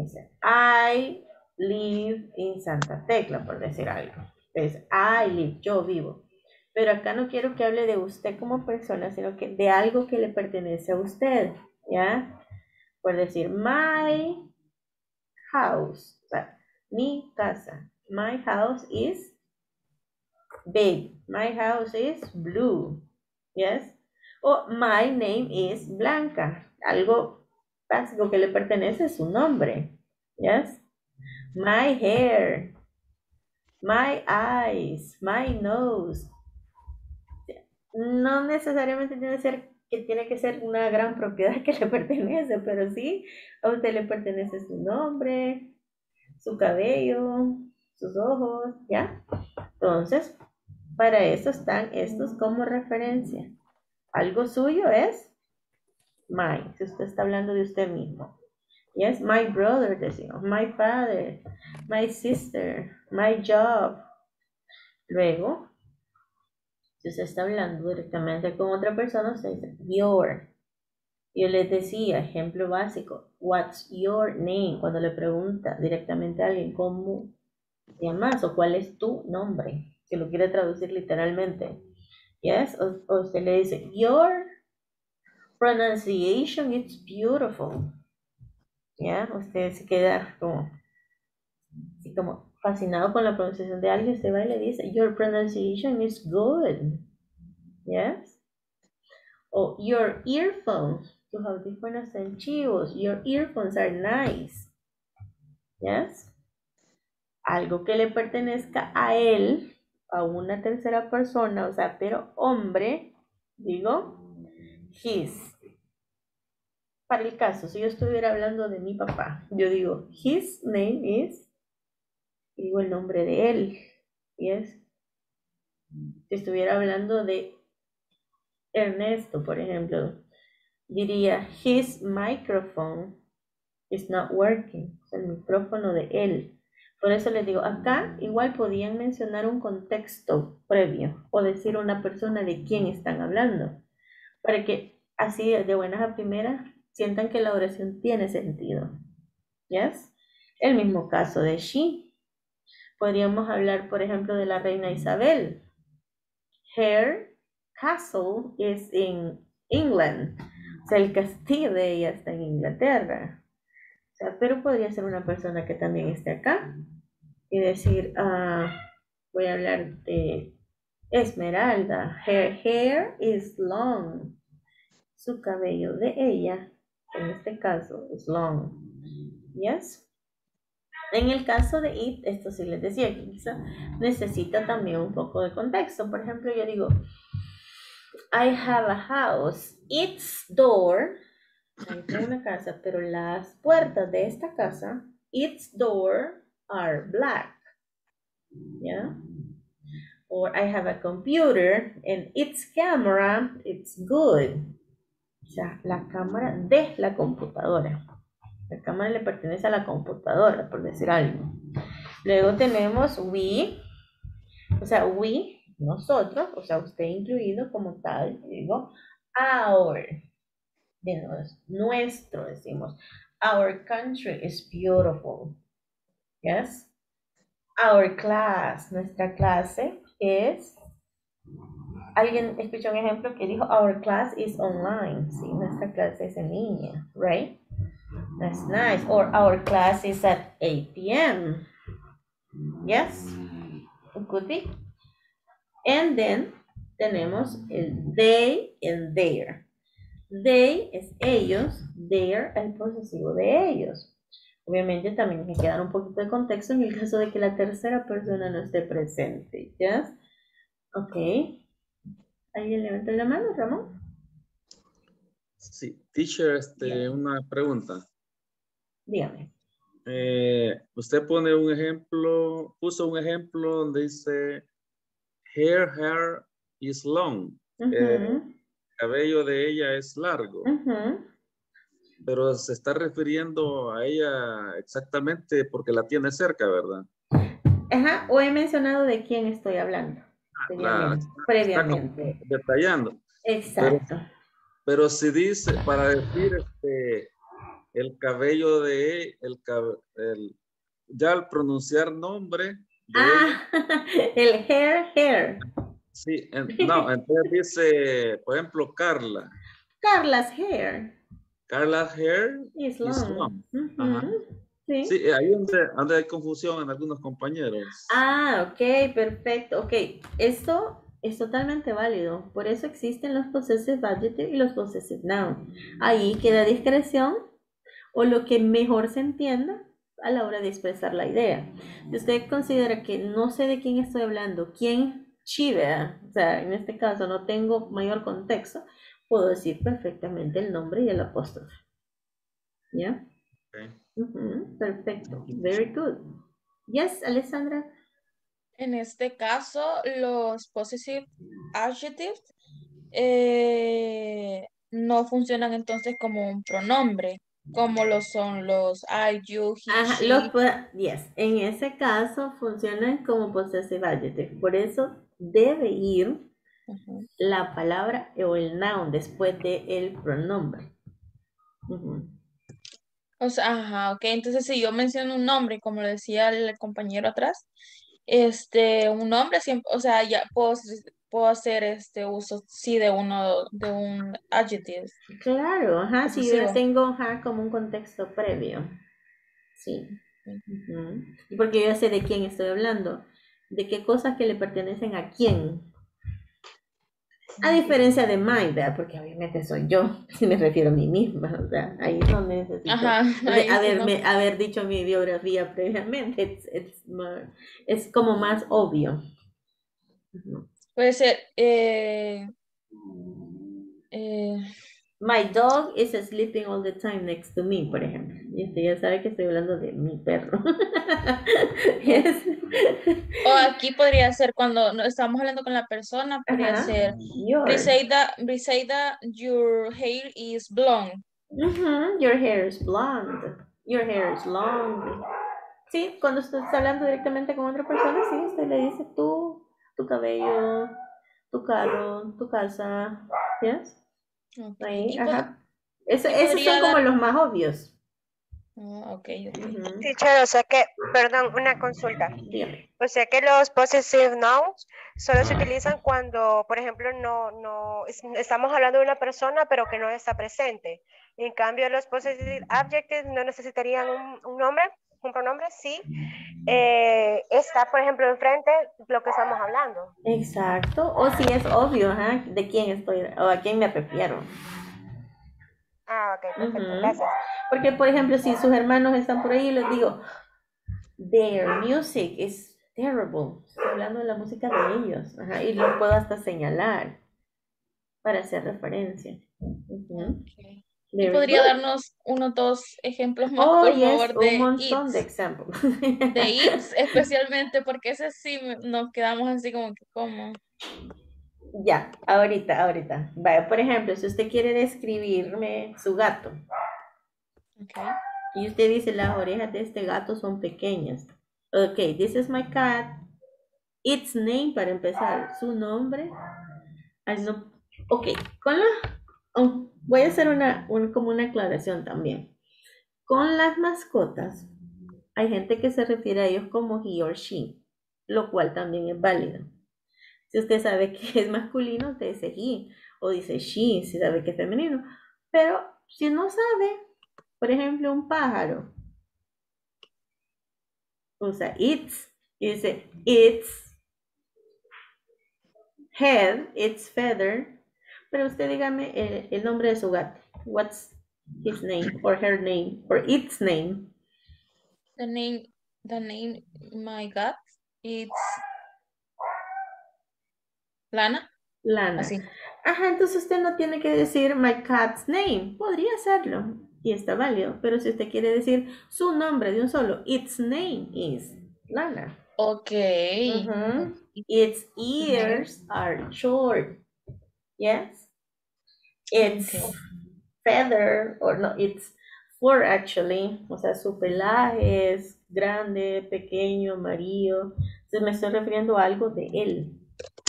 Dice, I live in Santa Tecla, por decir algo. Es I live, yo vivo. Pero acá no quiero que hable de usted como persona, sino que de algo que le pertenece a usted, ¿ya? Por decir, my house, o sea, mi casa. My house is big. My house is blue. Yes. O my name is Blanca. Algo básico que le pertenece es su nombre. Yes. My hair. My eyes, my nose. No necesariamente tiene que ser una gran propiedad que le pertenece, pero sí, a usted le pertenece su nombre, su cabello, sus ojos, ¿ya? Entonces, para eso están estos como referencia. Algo suyo es my, si usted está hablando de usted mismo. Yes, my brother, decimos, my father, my sister, my job. Luego, si usted está hablando directamente con otra persona, usted dice your. Yo les decía, ejemplo básico, what's your name? Cuando le pregunta directamente a alguien cómo te llamas o cuál es tu nombre, que lo quiere traducir literalmente. Yes, o usted le dice, your pronunciation is beautiful. Ya, usted se queda como fascinado con la pronunciación de alguien, usted va y le dice, your pronunciation is good. Yes. O your earphones, tus audífonos están chivos, your earphones are nice. Yes. Algo que le pertenezca a él, a una tercera persona, o sea, pero hombre, digo, his. Para el caso, si yo estuviera hablando de mi papá, yo digo, his name is, y digo el nombre de él, ¿yes? Si estuviera hablando de Ernesto, por ejemplo, diría, his microphone is not working, o sea, el micrófono de él. Por eso les digo, acá igual podían mencionar un contexto previo, o decir a una persona de quién están hablando, para que así de buenas a primeras sientan que la oración tiene sentido. ¿Yes? El mismo caso de she. Podríamos hablar, por ejemplo, de la reina Isabel. Her castle is in England. O sea, el castillo de ella está en Inglaterra. O sea, pero podría ser una persona que también esté acá. Y decir, voy a hablar de Esmeralda. Her hair is long. Su cabello de ella, en este caso, es long. Yes. En el caso de it, esto sí les decía, que quizá necesita también un poco de contexto. Por ejemplo, yo digo, I have a house. Its door, ahí tengo una casa, pero las puertas de esta casa, its door are black. ¿Ya? Or I have a computer and its camera, it's good. O sea, la cámara de la computadora. La cámara le pertenece a la computadora, por decir algo. Luego tenemos we. O sea, we, nosotros, o sea, usted incluido como tal. Digo, our. De nuestro, decimos. Our country is beautiful. Yes. Our class, nuestra clase es... Alguien escuchó un ejemplo que dijo, our class is online. Sí, nuestra clase es en línea, right? That's nice. Or our class is at 8 p.m. Yes, it could be. And then, tenemos el they and their. They es ellos, their el posesivo de ellos. Obviamente también hay que dar un poquito de contexto en el caso de que la tercera persona no esté presente, yes? Ok. ¿Alguien levantó la mano, Ramón? Sí, teacher, una pregunta. Dígame. Usted pone un ejemplo, puso un ejemplo donde dice, her hair is long. El cabello de ella es largo. Pero se está refiriendo a ella exactamente porque la tiene cerca, ¿verdad? Ajá, o he mencionado de quién estoy hablando. Previamente. Detallando. Exacto. Pero si dice, para decir el cabello de el ya al pronunciar nombre. El hair. Sí, no, entonces dice, por ejemplo, Carla. Carla's hair. Carla's hair is long. Ajá. Sí, sí, ahí donde hay confusión en algunos compañeros. Ok, perfecto. Ok, esto es totalmente válido. Por eso existen los possessive adjectives y los possessive nouns. Ahí queda discreción o lo que mejor se entienda a la hora de expresar la idea. Si usted considera que no sé de quién estoy hablando, quién chive, o sea, en este caso no tengo mayor contexto, puedo decir perfectamente el nombre y el apóstrofe. ¿Ya? Okay. Perfecto. Very good. Yes, Alessandra. En este caso, los possessive adjectives no funcionan entonces como un pronombre, como lo son los I, you, he, ajá, she. Los, yes. En ese caso funcionan como possessive adjective. Por eso debe ir la palabra o el noun después del pronombre. O sea, ajá, ok. Entonces si yo menciono un nombre, como lo decía el compañero atrás, un nombre siempre, o sea, ya puedo hacer uso sí de un adjetivo. Claro, ajá, si yo tengo ajá, como un contexto previo. Sí. Porque yo ya sé de quién estoy hablando, de qué cosas que le pertenecen a quién. A diferencia de mine, ¿verdad? Porque obviamente soy yo, si me refiero a mí misma, o sea, ahí es donde necesito haber dicho mi biografía previamente, es como más obvio. Puede ser, my dog is sleeping all the time next to me, por ejemplo. Y usted ya sabe que estoy hablando de mi perro. Yes. O aquí podría ser cuando estamos hablando con la persona, podría ser Briseida, your hair is blonde. Your hair is blonde. Your hair is long. Sí, cuando usted está hablando directamente con otra persona, sí, usted le dice tú, tu cabello, tu carro, tu casa. Yes. Okay. Ahí, ajá. Esos son como los más obvios. Okay, okay. Teacher, o sea que, perdón, una consulta. Dígame. O sea que los possessive nouns solo se utilizan cuando, por ejemplo, estamos hablando de una persona pero que no está presente. En cambio, los possessive adjectives no necesitarían un nombre, un pronombre, sí. Está, por ejemplo, enfrente lo que estamos hablando. Exacto. O si es obvio, ¿eh? De quién estoy o a quién me refiero. Ah, ok, perfecto, gracias. Porque, por ejemplo, si sus hermanos están por ahí, les digo, their music is terrible. Estoy hablando de la música de ellos. Ajá, y lo puedo hasta señalar para hacer referencia. Okay. ¿Podría darnos unos 2 ejemplos más, por favor? Un montón de ejemplos. De ITS, especialmente, porque ese sí nos quedamos así como que, ¿cómo? Ya, ahorita. Vaya, por ejemplo, si usted quiere describirme su gato. Okay. Y usted dice, las orejas de este gato son pequeñas. Ok, this is my cat. Its name, para empezar, su nombre. Ok, con la... voy a hacer como una aclaración también. Con las mascotas, hay gente que se refiere a ellos como he or she, lo cual también es válido. Si usted sabe que es masculino, usted dice he, o dice she, si sabe que es femenino. Pero si no sabe, por ejemplo, un pájaro, usa its, y dice its head, its feather. Pero usted dígame el nombre de su gato. What's his name, or her name, or its name? The name, my cat, it's Lana. Así. Ajá, entonces usted no tiene que decir my cat's name. Podría hacerlo, y está válido. Pero si usted quiere decir su nombre de un solo, its name is Lana. Ok. Its ears are short. Yes, it's feather, or no, it's fur actually, o sea, su pelaje es grande, pequeño, amarillo. Entonces me estoy refiriendo a algo de él,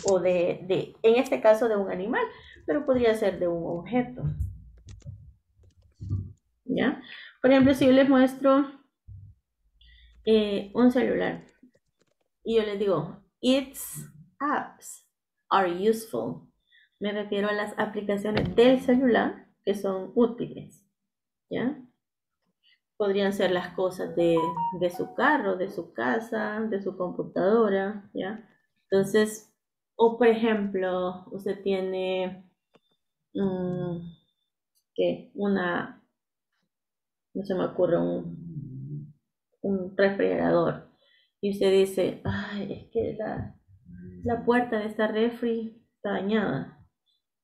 o de en este caso de un animal, pero podría ser de un objeto. ¿Ya? Por ejemplo, si yo les muestro un celular, y yo les digo, its apps are useful. Me refiero a las aplicaciones del celular que son útiles, ¿ya? Podrían ser las cosas de su carro, de su casa, de su computadora, ¿ya? Entonces, o por ejemplo, usted tiene no se me ocurre un refrigerador y usted dice, ay, es que la puerta de esta refri está dañada.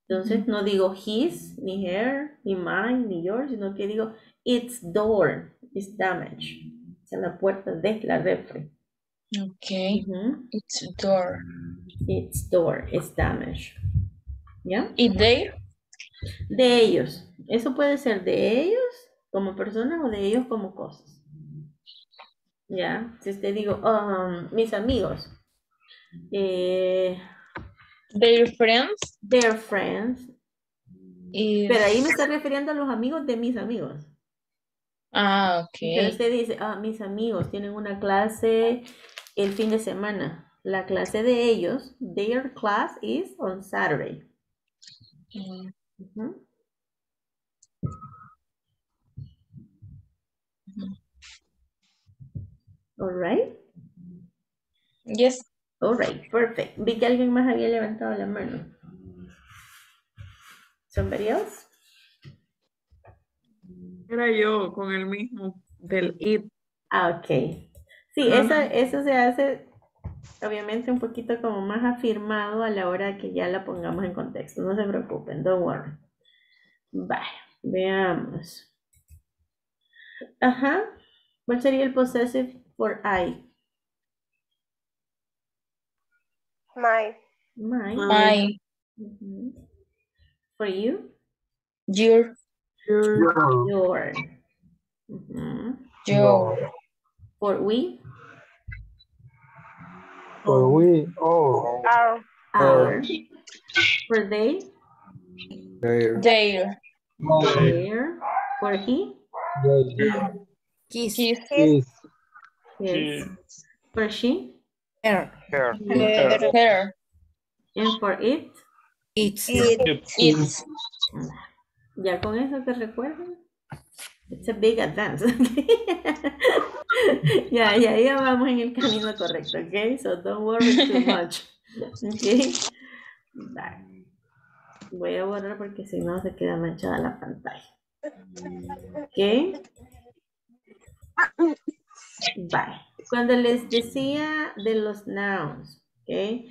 Entonces no digo his, ni her, ni mine, ni yours, sino que digo its door is damaged. O sea, la puerta de la refri. Ok. Its door. Its door is damaged. ¿Ya? ¿Y they? De ellos. Eso puede ser de ellos como personas o de ellos como cosas. ¿Ya? Si te digo, mis amigos. Their friends. Their friends. Is... Pero ahí me está refiriendo a los amigos de mis amigos. Ah, ok. Pero usted dice, mis amigos tienen una clase el fin de semana. La clase de ellos, their class is on Saturday. Uh-huh. All right. Yes. All right, perfect. Vi que alguien más había levantado la mano. Somebody else? Era yo con el mismo del it. Ah, ok. Sí, eso se hace obviamente un poquito como más afirmado a la hora que ya la pongamos en contexto. No se preocupen, don't worry. Vale, veamos. Ajá. ¿Cuál sería el possessive for I? My. My. My. Mm-hmm. For you? Your. Your. Your. Mm-hmm. Your. For we? For we. Oh. Our. Our. For they? Their. Their. Their. For he? Their. Kiss. Kiss. Kiss. Yes. Kiss. For she? Her. Her. Her. Her. Her. And for it? It. It. It. It. Ya con eso te recuerdo. It's a big advance. ya vamos en el camino correcto, ok? So don't worry too much. Ok. Vale. Voy a borrar porque si no se queda manchada la pantalla. Ok. Vale. Cuando les decía de los nouns, ¿ok?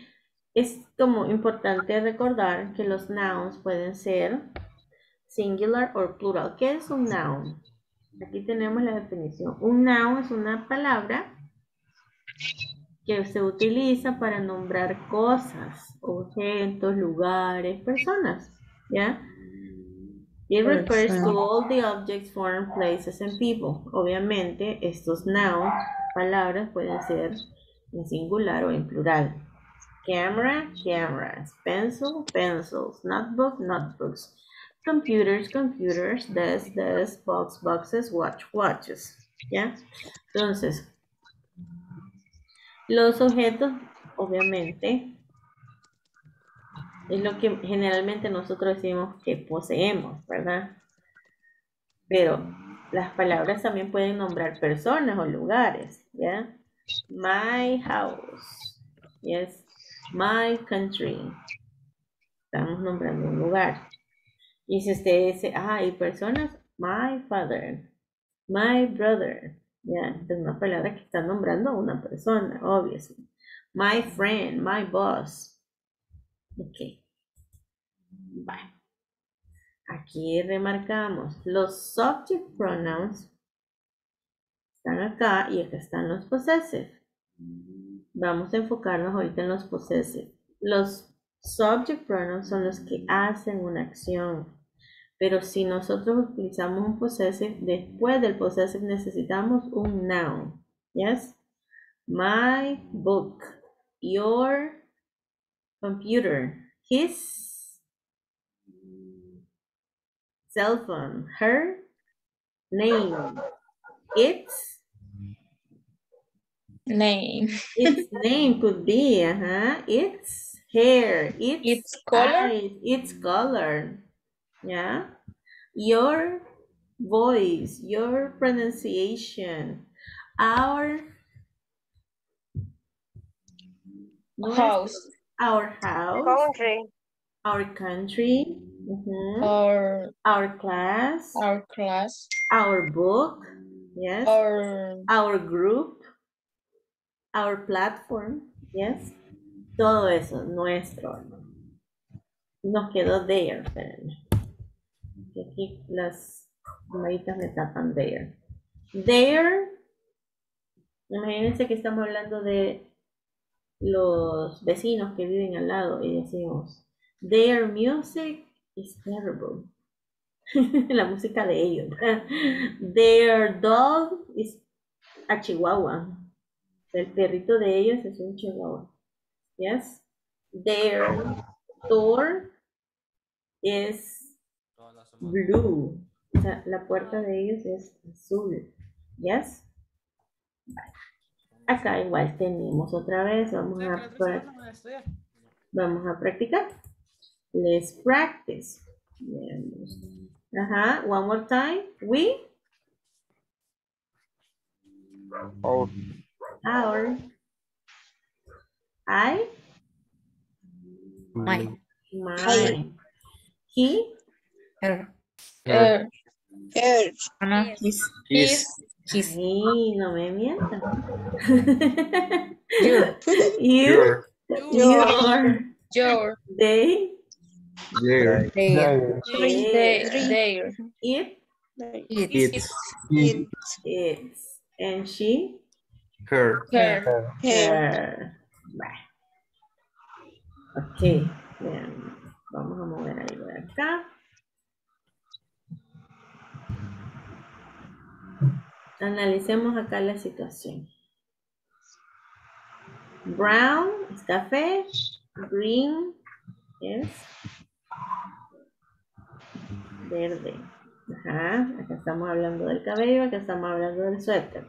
Es como importante recordar que los nouns pueden ser singular o plural. ¿Qué es un noun? Aquí tenemos la definición. Un noun es una palabra que se utiliza para nombrar cosas, objetos, lugares, personas, ¿ya? It refers to all the objects, forms, places, and people. Obviamente, estos nouns, palabras, pueden ser en singular o en plural. Camera, cameras. Pencil, pencils. Notebook, notebooks. Computers, computers. Desk, desk. Box, boxes. Watch, watches. ¿Ya? Entonces, los objetos, obviamente, es lo que generalmente nosotros decimos que poseemos, ¿verdad? Pero las palabras también pueden nombrar personas o lugares, ¿ya? My house, yes, my country. Estamos nombrando un lugar. Y si usted dice, hay personas, my father, my brother, ¿ya? Es una palabra que está nombrando a una persona, obviamente. My friend, my boss. Ok. Bueno, aquí remarcamos los subject pronouns están acá y acá están los possessive. Vamos a enfocarnos ahorita en los possessive. Los subject pronouns son los que hacen una acción, pero si nosotros utilizamos un possessive, después del possessive necesitamos un noun. Yes, my book, your computer, his cell phone, her name, its name. Its name could be, its hair, its color, eyes, its color. Yeah, your voice, your pronunciation, our house, our house, country, our country. Mm-hmm. Our class, our book, Yes. Our group. Our platform. Yes. Todo eso. Nuestro. Nos quedó there. Espérenme. Aquí las comaditas me tapan there. There. Imagínense que estamos hablando de los vecinos que viven al lado y decimos, their music is terrible. La música de ellos. Their dog is a chihuahua. El perrito de ellos es un chihuahua. Yes. Their door is blue. O sea, la puerta de ellos es azul. Yes. Acá igual tenemos otra vez. Vamos a practicar. Let's practice. Ajá. One more time. We. Our. I. My. He. Her. His. Sí, no me mientas. Your. They. It. And she. Her. Ok. Bien. Vamos a mover algo de acá. Analicemos acá la situación. Brown es café. Green es verde. Ajá. Acá estamos hablando del cabello. Acá estamos hablando del suéter.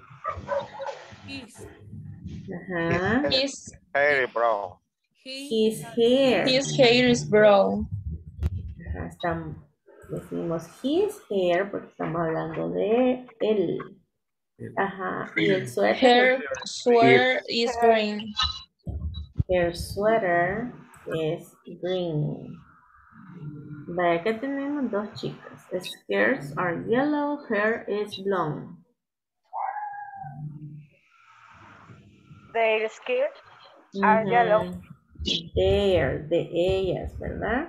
Ajá. His hair is brown. His hair is brown. Ajá. Decimos his hair porque estamos hablando de él. Ajá, y el suéter. Her sweater is green. Her sweater is green. Vaya, acá tenemos dos chicas. Skirts are yellow, hair is blonde. Their skirts are yellow. Their, de ellas, ¿verdad?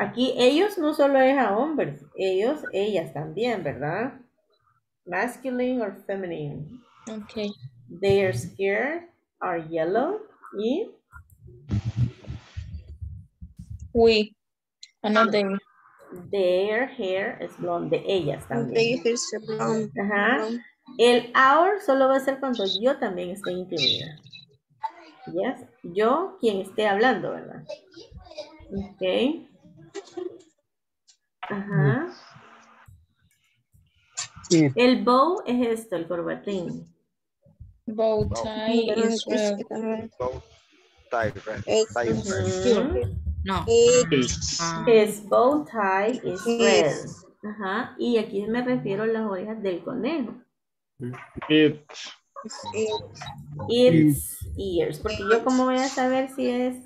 Aquí ellos no solo es a hombres, ellos, ellas también, ¿verdad? Masculine or feminine. Okay. Their skirts are yellow. Y we. Another. Their hair is blonde. De ellas también. Their hair is blonde. Ajá. El our solo va a ser cuando yo también esté incluida. Yes. Yo quien esté hablando, ¿verdad? Ok. Ajá. Sí. El bow es esto, el corbatín. Bow tie is red. Bow tie red. No. Es bow tie is red. Ajá. Y aquí me refiero a las orejas del conejo. It's ears. Porque yo como voy a saber si es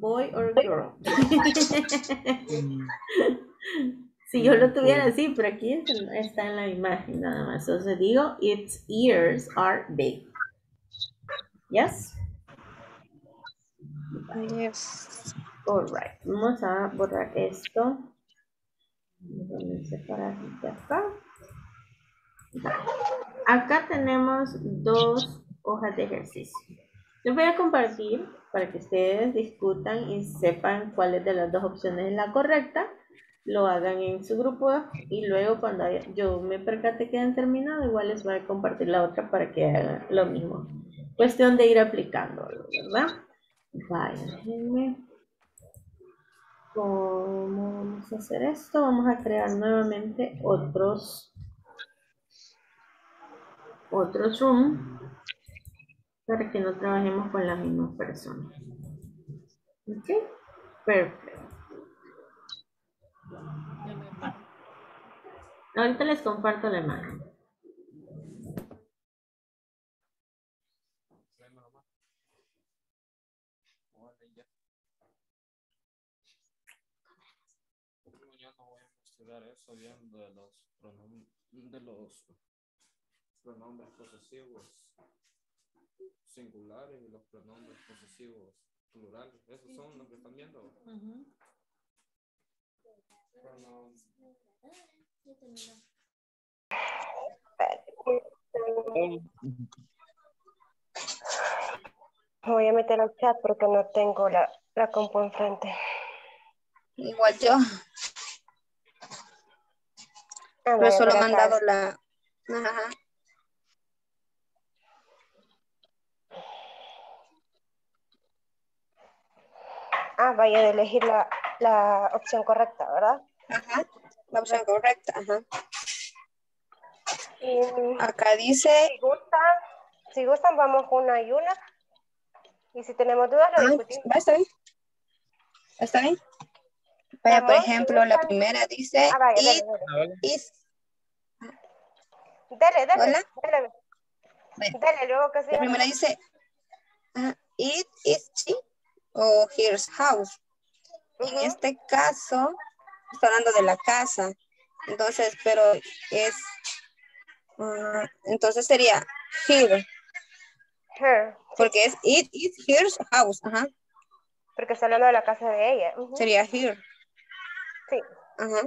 boy or girl. Si yo lo tuviera así, pero aquí está en la imagen nada más. Entonces digo, its ears are big. Yes. Yes. All right. Vamos a borrar esto. Vamos a separar de acá. Acá tenemos dos hojas de ejercicio. Les voy a compartir para que ustedes discutan y sepan cuál es de las dos opciones es la correcta. Lo hagan en su grupo y luego cuando yo me percate que han terminado, igual les voy a compartir la otra para que hagan lo mismo. Cuestión de ir aplicando, ¿verdad? Vaya, déjenme. ¿Cómo vamos a hacer esto? Vamos a crear nuevamente otros room para que no trabajemos con las mismas personas. ¿Ok? Perfecto. Ahorita les comparto la imagen. Yo no voy a investigar eso bien de los pronombres. de los pronombres posesivos singulares y los pronombres posesivos plurales. Esos son los que están viendo. Uh-huh. Voy a meter al chat porque no tengo la compu enfrente. Igual yo. Pero solo me han dado la... Ajá. Ah, vaya a elegir la opción correcta, ¿verdad? Ajá, la opción correcta, ajá. Y acá dice... Si gustan, vamos una y una. Y si tenemos dudas, lo discutimos. ¿Está bien? ¿Está bien? Vaya, por ejemplo, la primera dice... Ah, vaya, dale. Dale. ¿Hola? Dale, luego que se... La primera dice... It is she o here's house. Uh-huh. En este caso, está hablando de la casa. Entonces, pero es... entonces sería here. Her. Porque es it is here's house. Ajá. Porque está hablando de la casa de ella. Uh-huh. Sería here. Sí. Ajá.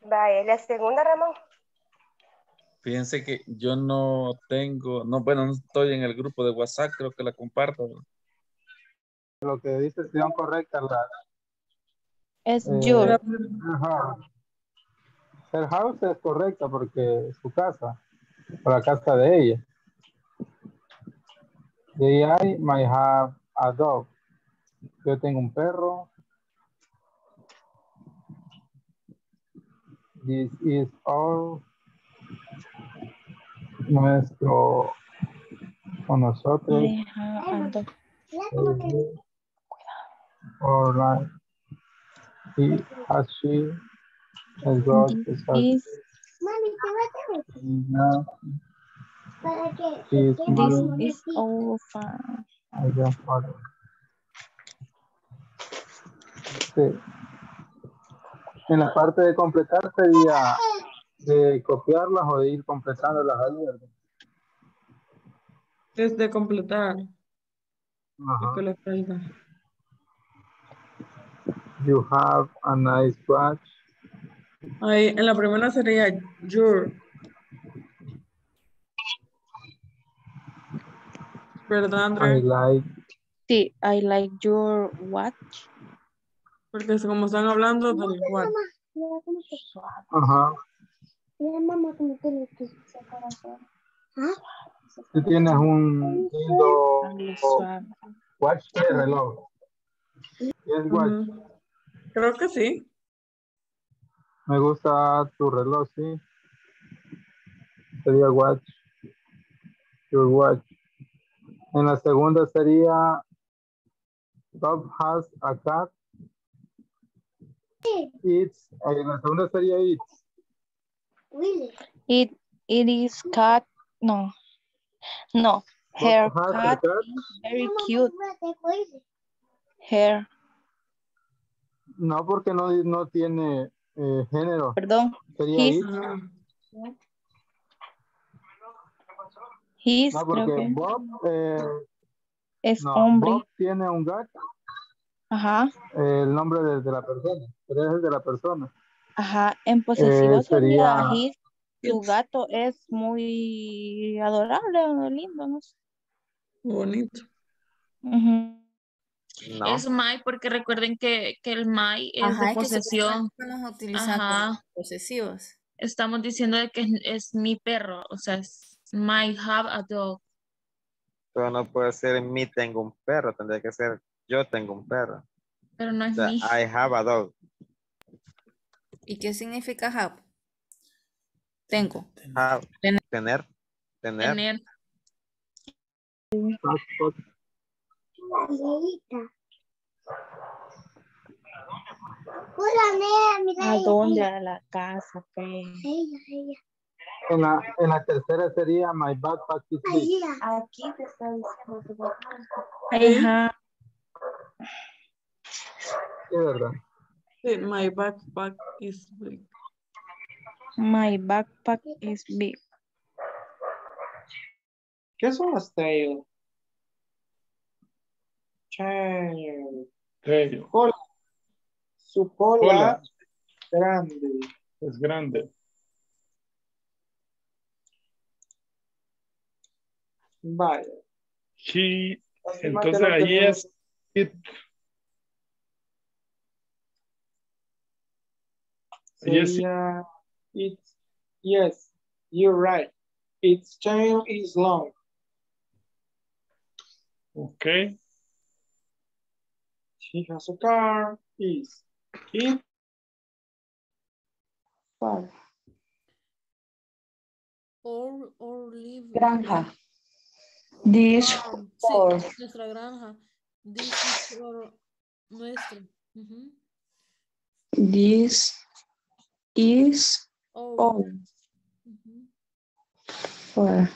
Vaya, la segunda, Ramón. Fíjense que yo no tengo, no estoy en el grupo de WhatsApp, creo que la comparto. Lo que dice es correcta. Es yo. Ajá. El house es correcta porque es su casa, o la casa de ella. They might have a dog. Yo tengo un perro. This is all. Nuestro con nosotros. All right. He has she has got this. This is all fine. I don't follow. Sí. En la parte de completar sería de copiarlas o de ir completándolas ahí, ¿verdad? Desde completar. Ajá. You have a nice watch. Ahí, en la primera sería your. ¿Verdad, Andrea? Sí, I like your watch. Porque como están hablando del watch. Ajá. Tú tienes un lindo watch de reloj. ¿Es watch? Creo que sí. Me gusta tu reloj, sí. Sería watch. Your watch. En la segunda sería Bob has a cat. It's. En la segunda sería it's. It is cat. No. Her cat is very cute. Her. No, porque no tiene género. Perdón. Sería his. His. No, porque okay. Bob. Es hombre. Bob tiene un gato. Ajá. El nombre de la persona. Pero es el de la persona. Ajá. En posesivo sería his. Tu gato es muy adorable, lindo, no sé. Bonito. Uh-huh. No. Es my, porque recuerden que el my es de posesión. Estamos utilizando posesivos. Estamos diciendo de que es mi perro, o sea, es my have a dog. Pero no puede ser mi tengo un perro, tendría que ser yo tengo un perro. Pero no es mi. I have a dog. ¿Y qué significa have? Tengo. Tener. ¿A dónde? A la casa. Pues. En la tercera sería my bad practice. Aquí te está diciendo. Ajá. Sí, verdad. My bad practice. My backpack is big. ¿Qué es un tail? Tail. Tail. Cola. Su cola grande. Es grande. Vale. He, entonces ahí es it. Sería, yes. It's, yes, you're right. Its tail is long. Okay. She has a car. Is it farm? Or live. Granja. This for. Sí, nuestra granja. This is for nuestra. Uh-huh. This is on. For.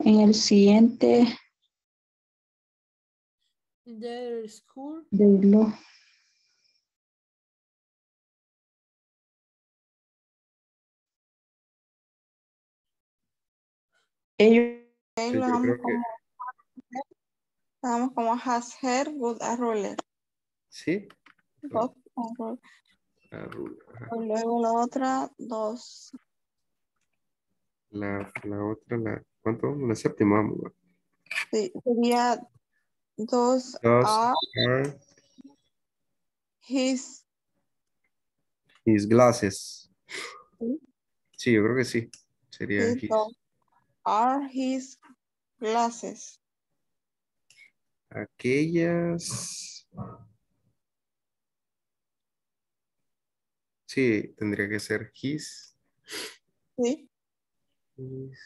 En el siguiente. Their school. De lo. Ellos. Sí, lo vamos, como has her with a ruler. Sí. Dos, a ruler. Luego la otra, dos. La otra, la ¿cuánto? La séptima. Vamos. Sí, sería dos are his glasses. ¿Sí? Sí, yo creo que sí. Sería his. Are his glasses. Aquellas. Sí, tendría que ser his. Sí. His.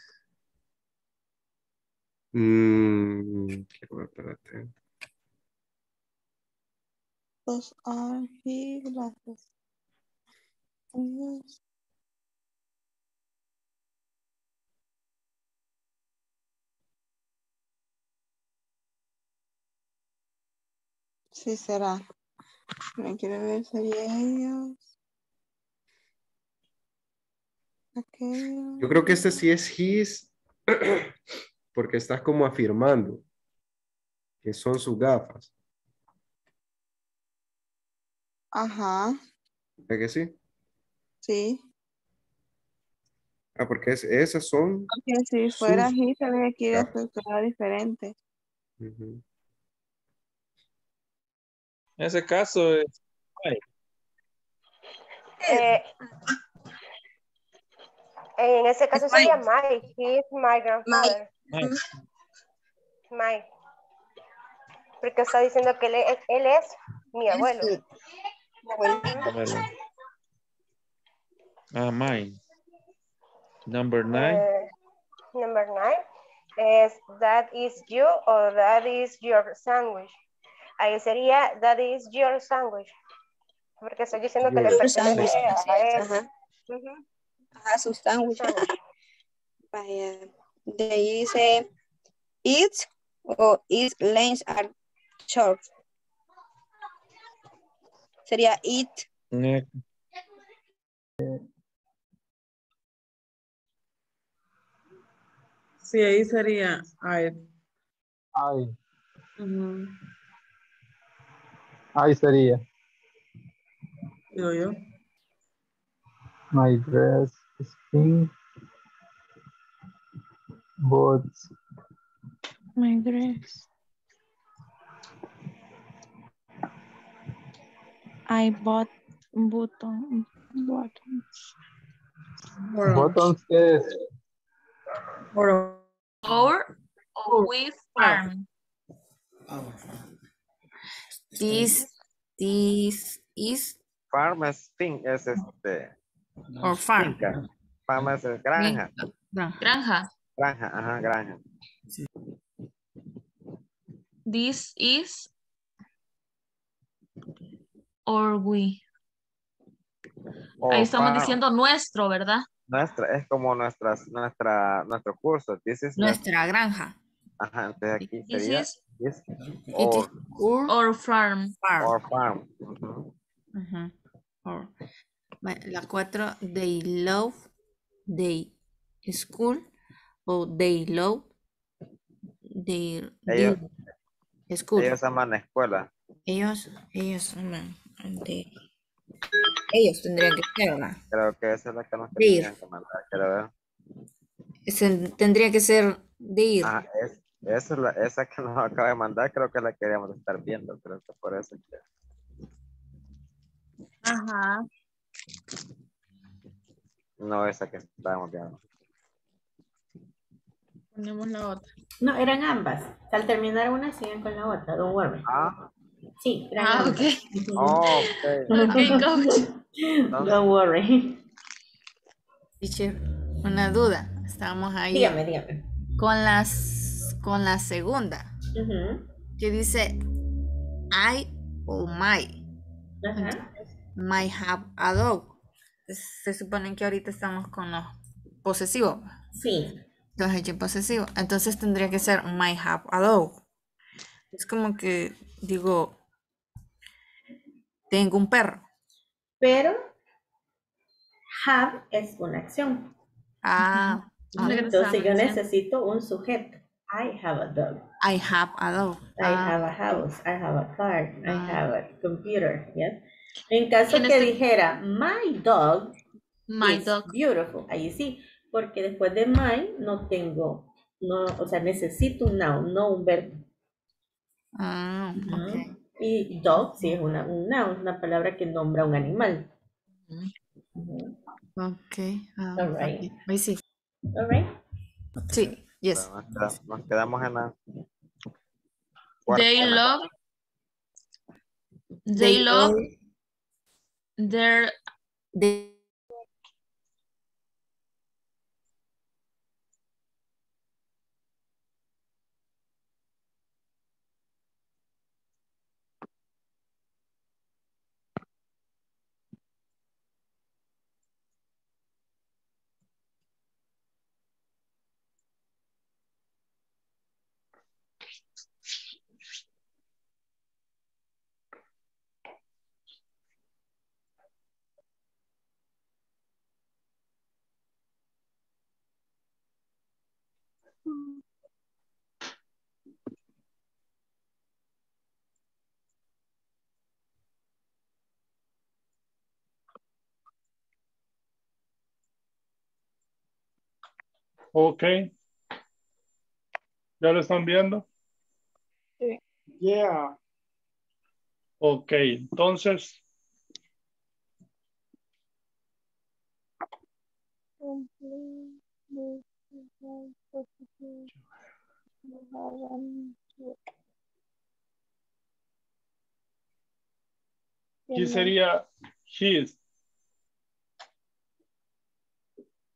Espérate. Those are his glasses. Yes. Sí, será. No quiero ver, sería ellos. Okay. Yo creo que este sí es his, porque estás como afirmando que son sus gafas. Ajá. ¿Es que sí? Sí. Ah, porque esas son. Porque si fuera sus... his, habría que ir a estructura diferente. Uh-huh. En ese caso es... en ese caso sería my. He is my grandfather. My. Porque está diciendo que él es mi abuelo. Ah, my. Number 9. Number 9. Es that is you or that is your sandwich. Ahí sería, that is your sandwich. Porque estoy diciendo que le pertenece a él. Ajá. Uh-huh. Ajá, su sándwich. Vaya. De ahí dice, it's o its lengths are short. Sería it. Sí, ahí sería I. Uh-huh. Ahí sería. Digo yo. My dress is pink. But. My dress. I bought buttons. Buttons is. Or with farm. This is farmers thing es or farm. Farmers es granja. Granja, ajá, granja. Sí. This is or we. Oh, ahí estamos farm. Diciendo nuestro, ¿verdad? Nuestra, es como nuestro curso. This is nuestra granja. Ajá, entonces aquí this sería. Is yes. Or farm. Or farm. Uh-huh. Or La 4, they love, they school, o they love, they school. Ellos aman la escuela. Ellos aman. Ellos tendrían que ser, ¿verdad? Creo que esa es la que nos tendrían que mandar, quiero ver. Tendría que ser de ir. Ah, esa que nos acaba de mandar, creo que la queríamos estar viendo, creo que por eso. Ajá. No, esa que estábamos viendo. Ponemos la otra. No, eran ambas. Al terminar una, siguen con la otra, don't worry. Ah. Sí, eran ambas. Okay. Oh, okay. Coach. Don't worry. Teacher, una duda. Estábamos ahí. Dígame. Con la segunda. Que dice I o my. My have a dog. Se supone que ahorita estamos con los posesivos. Sí. Los hechos posesivos. Entonces tendría que ser my have a dog. Es como que digo tengo un perro. Pero have es una acción. Ah. Entonces yo necesito un sujeto. I have a dog. I have a dog. I have a house. I have a car. I have a computer. Yes. En caso que dijera my dog. My dog. Beautiful. Ahí sí. Porque después de my no tengo. No, o sea, necesito un noun, no un verbo. Ah, okay. Y dog sí es un noun, una palabra que nombra un animal. Ok. All right. Ahí sí. All right. Sí, yes. Nos quedamos en la They love their Ok. ¿Ya lo están viendo? Sí. Yeah. Ok, entonces. ¿Qué sería his?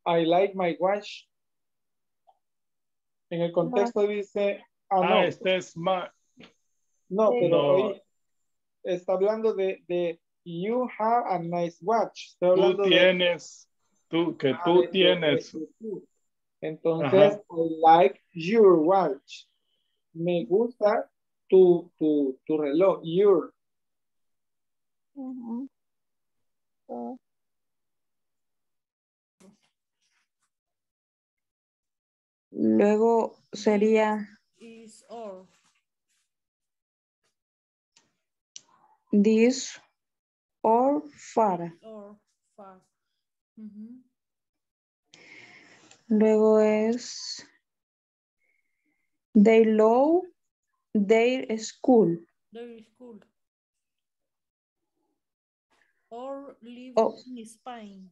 I like my watch. En el contexto dice... Oh, no. Este es más. No, pero hoy está hablando de you have a nice watch. Está tú tienes, de, tú, que tú tienes. De. Entonces, ajá. I like your watch. Me gusta tu reloj, your. Luego sería is or this or far. Luego es they love their school. Or live in Spain.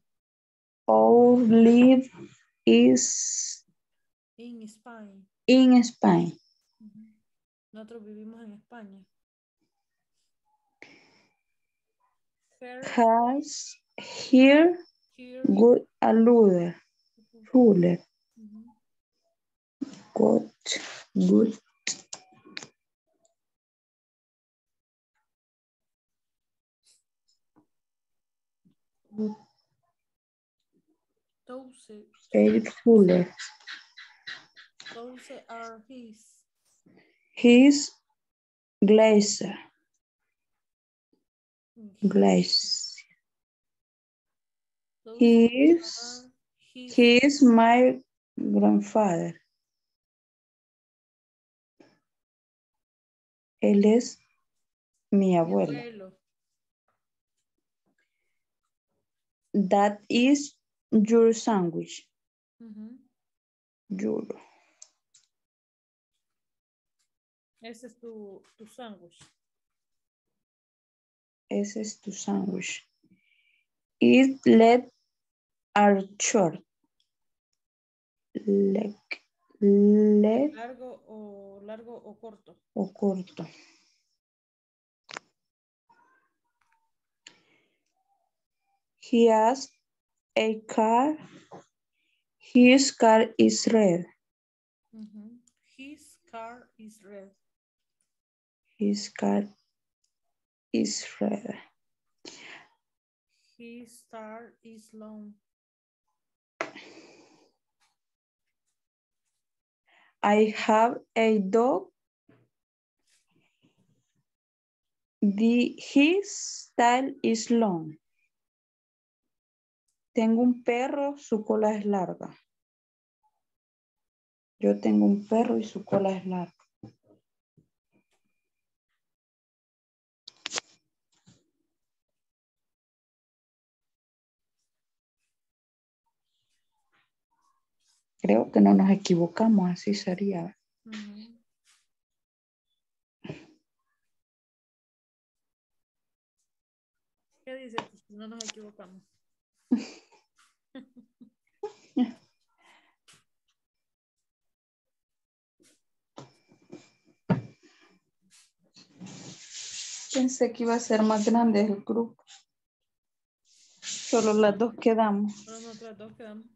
Or live is in Spain. In Spain. Nosotros vivimos en España. Has here good a ruler. Good. Eight ruler. Those are his. His glacier. He is my grandfather. Él es mi abuelo. That is your sandwich. Your. Ese es tu sándwich. Ese es tu sándwich. It let are short. Largo o corto. O corto. He has a car. His car is red. His car is red. His car is red. His car is long. I have a dog. His tail is long. Tengo un perro, su cola es larga. Yo tengo un perro y su cola es larga. Creo que no nos equivocamos, así sería. ¿Qué dices? No nos equivocamos. Pensé que iba a ser más grande el grupo. Solo las dos quedamos. Solo nosotras dos quedamos.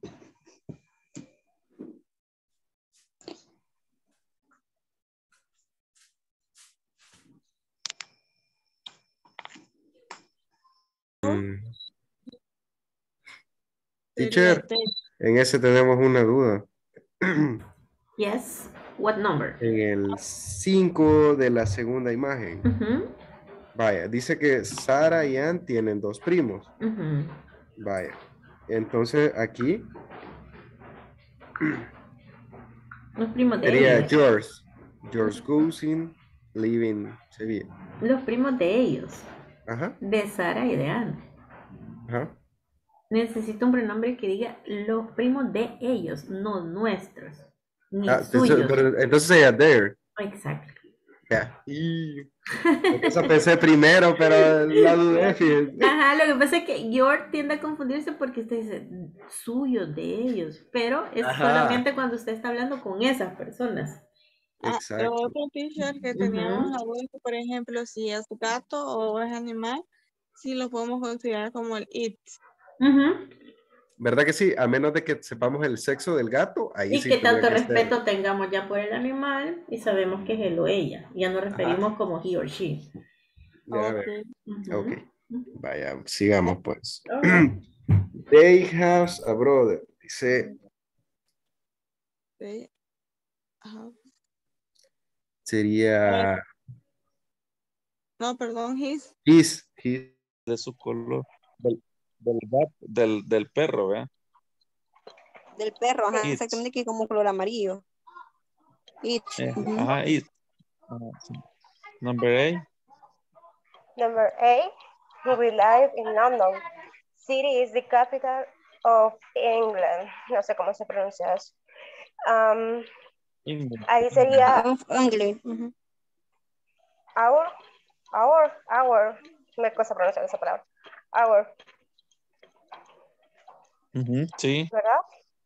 Teacher, en ese tenemos una duda. Yes, what number? En el 5 de la segunda imagen. Vaya, dice que Sara y Anne tienen dos primos. Vaya, entonces aquí los primos de ellos. George Cousin living Sevilla. Los primos de ellos. Ajá. De Sara y de Anne. Ajá. Necesito un pronombre que diga los primos de ellos, no nuestros, ni suyos. Pero entonces sería there. Exacto. Yeah. Y... eso pensé primero, pero la dudé. Ajá, lo que pasa es que George tiende a confundirse porque usted dice suyo, de ellos, pero es solamente cuando usted está hablando con esas personas. Exacto. Otro teacher que teníamos abuelo, por ejemplo, si es gato o es animal, sí lo podemos considerar como el it. ¿Verdad que sí? A menos de que sepamos el sexo del gato, ahí sí. Y que tanto respeto tengamos ya por el animal y sabemos que es él o ella. Ya nos referimos como he or she. Okay. Vaya, sigamos pues. They have a brother. Dice. They have. Sería. No, perdón, his. His. De su color. Del perro, ¿verdad? Del perro, ajá, exactamente, que como color amarillo. It. Ajá, it. Number 8, he will live in London. City is the capital of England. No sé cómo se pronuncia eso. Ahí sería... England. Our. No hay cosa pronunciar esa palabra. Our. Sí. ¿Verdad?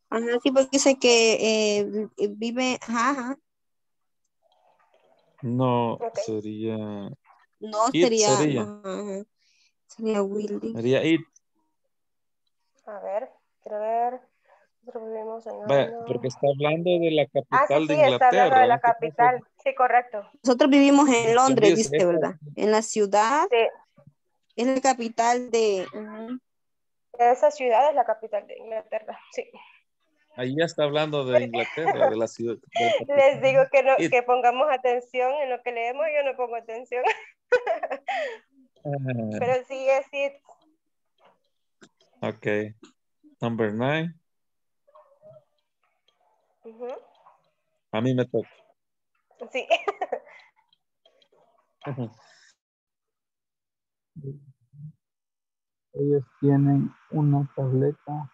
Ajá, sí, porque dice que vive, No, sería... No, sería... Sería Willy. Sería it. A ver, quiero ver... Vaya, porque está hablando de la capital de Inglaterra. Está hablando de la capital, sí, correcto. Nosotros vivimos en Londres, dice, ¿verdad? En la ciudad. Sí. Es la capital de... Esa ciudad es la capital de Inglaterra, sí. Ahí ya está hablando de Inglaterra, de la ciudad. Les digo que, no, que pongamos atención en lo que leemos, yo no pongo atención. Pero sí es it. Ok. Number 9. Uh-huh. A mí me toca. Sí. Ellos tienen una tableta.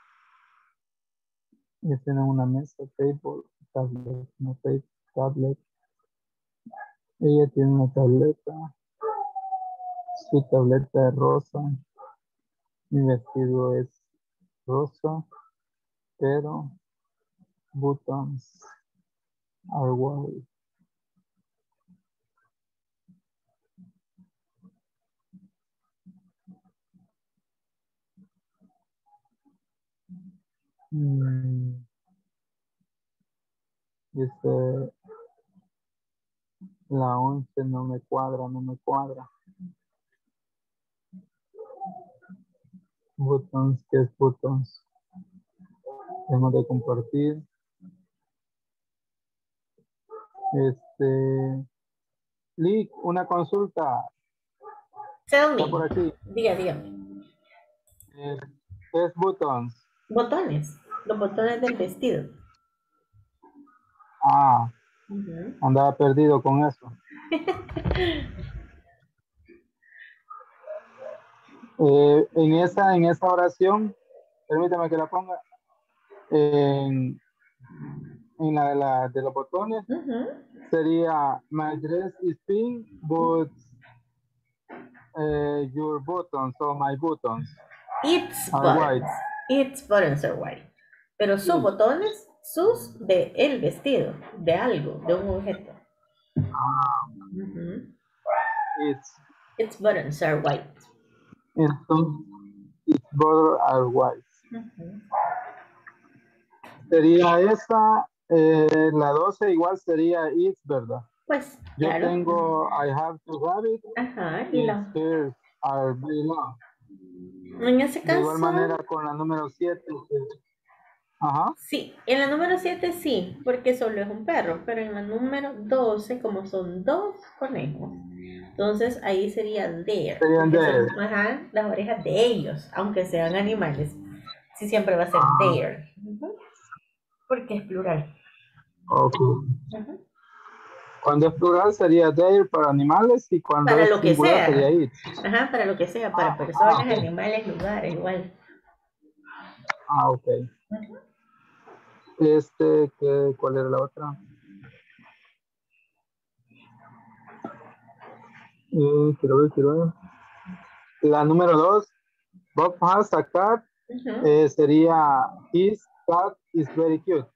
Ellos tienen una mesa, table, tablet, no table, tablet. Ella tiene una tableta. Su tableta es rosa. Mi vestido es rosa, pero buttons are white. Dice la 11 no me cuadra. Buttons, ¿qué es buttons? Tenemos de compartir. Lick, una consulta. Tell me. Está por aquí. Diga. ¿Qué es buttons? Botones. Los botones del vestido. Ah. Uh-huh. Andaba perdido con eso. En esa oración, permítame que la ponga. En la de los botones, uh-huh, sería my dress is pink, but your buttons, so my buttons. Its buttons are white. Pero sus botones, sus de el vestido, de algo, de un objeto. Uh-huh. Its buttons are white. Its buttons are white. Uh-huh. Sería esa, la 12 igual sería it's, ¿verdad? Pues, yo claro. Tengo I have to have it. Ajá, y la... Its are very long. En ese caso... De igual manera con la número 7. Ajá. Sí, en la número 7 sí, porque solo es un perro, pero en la número 12, como son dos conejos, entonces ahí sería there. Serían there. Son, ajá, las orejas de ellos, aunque sean animales. Sí, siempre va a ser there. Uh-huh. Porque es plural. Ok. Uh-huh. Cuando es plural sería there para animales y cuando para es lo que sea. Sería it. Ajá, para lo que sea, para personas, okay, animales, lugares, igual. Ah, ok. Uh-huh. ¿Cuál era la otra? Quiero ver. La número 2, Bob has a cat. Uh-huh. Sería his cat is very cute.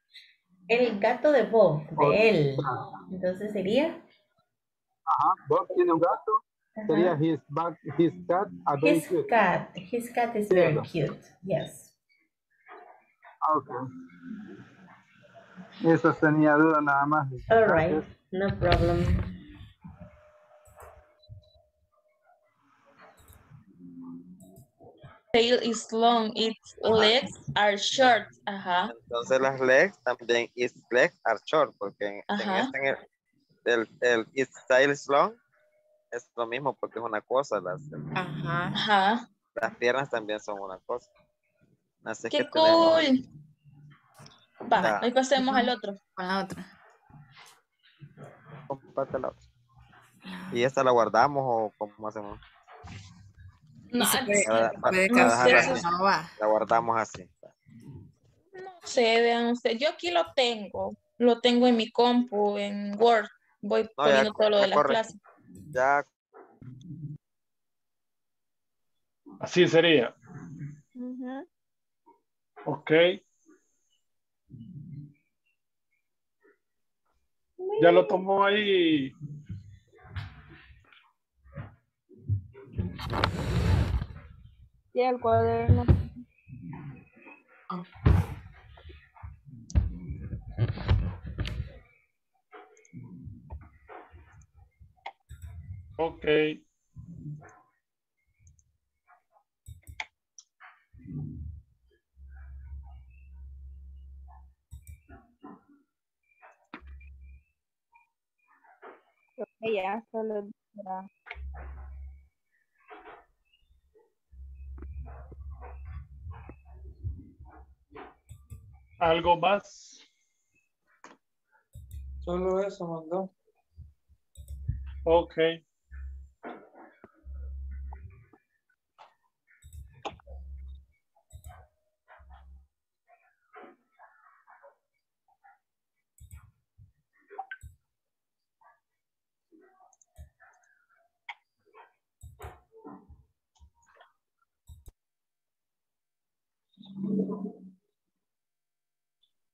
El gato de Bob, de él. Entonces sería. Ajá, Bob tiene un gato. Ajá. Sería his cat is very cute. Yes. Okay. Eso tenía duda nada más. All right, no problem. Tail is long, its legs are short. Ajá. Entonces las legs también, its legs are short, porque en its tail is long es lo mismo porque es una cosa. Ajá. Las piernas también son una cosa. Así ¡qué que cool! Tenemos... Va, hoy pasemos al otro. A la otra. Comparte la otra. ¿Y esta la guardamos o cómo hacemos? No, la guardamos así. No sé, vean ustedes. Yo aquí lo tengo en mi compu, en Word. Voy poniendo todo lo de las clases. Ya. Así sería. Uh-huh. Ok. Ya lo tomó ahí. Y el cuaderno. Ok. Ya solo para... ¿Algo más? Solo eso mandó. Ok.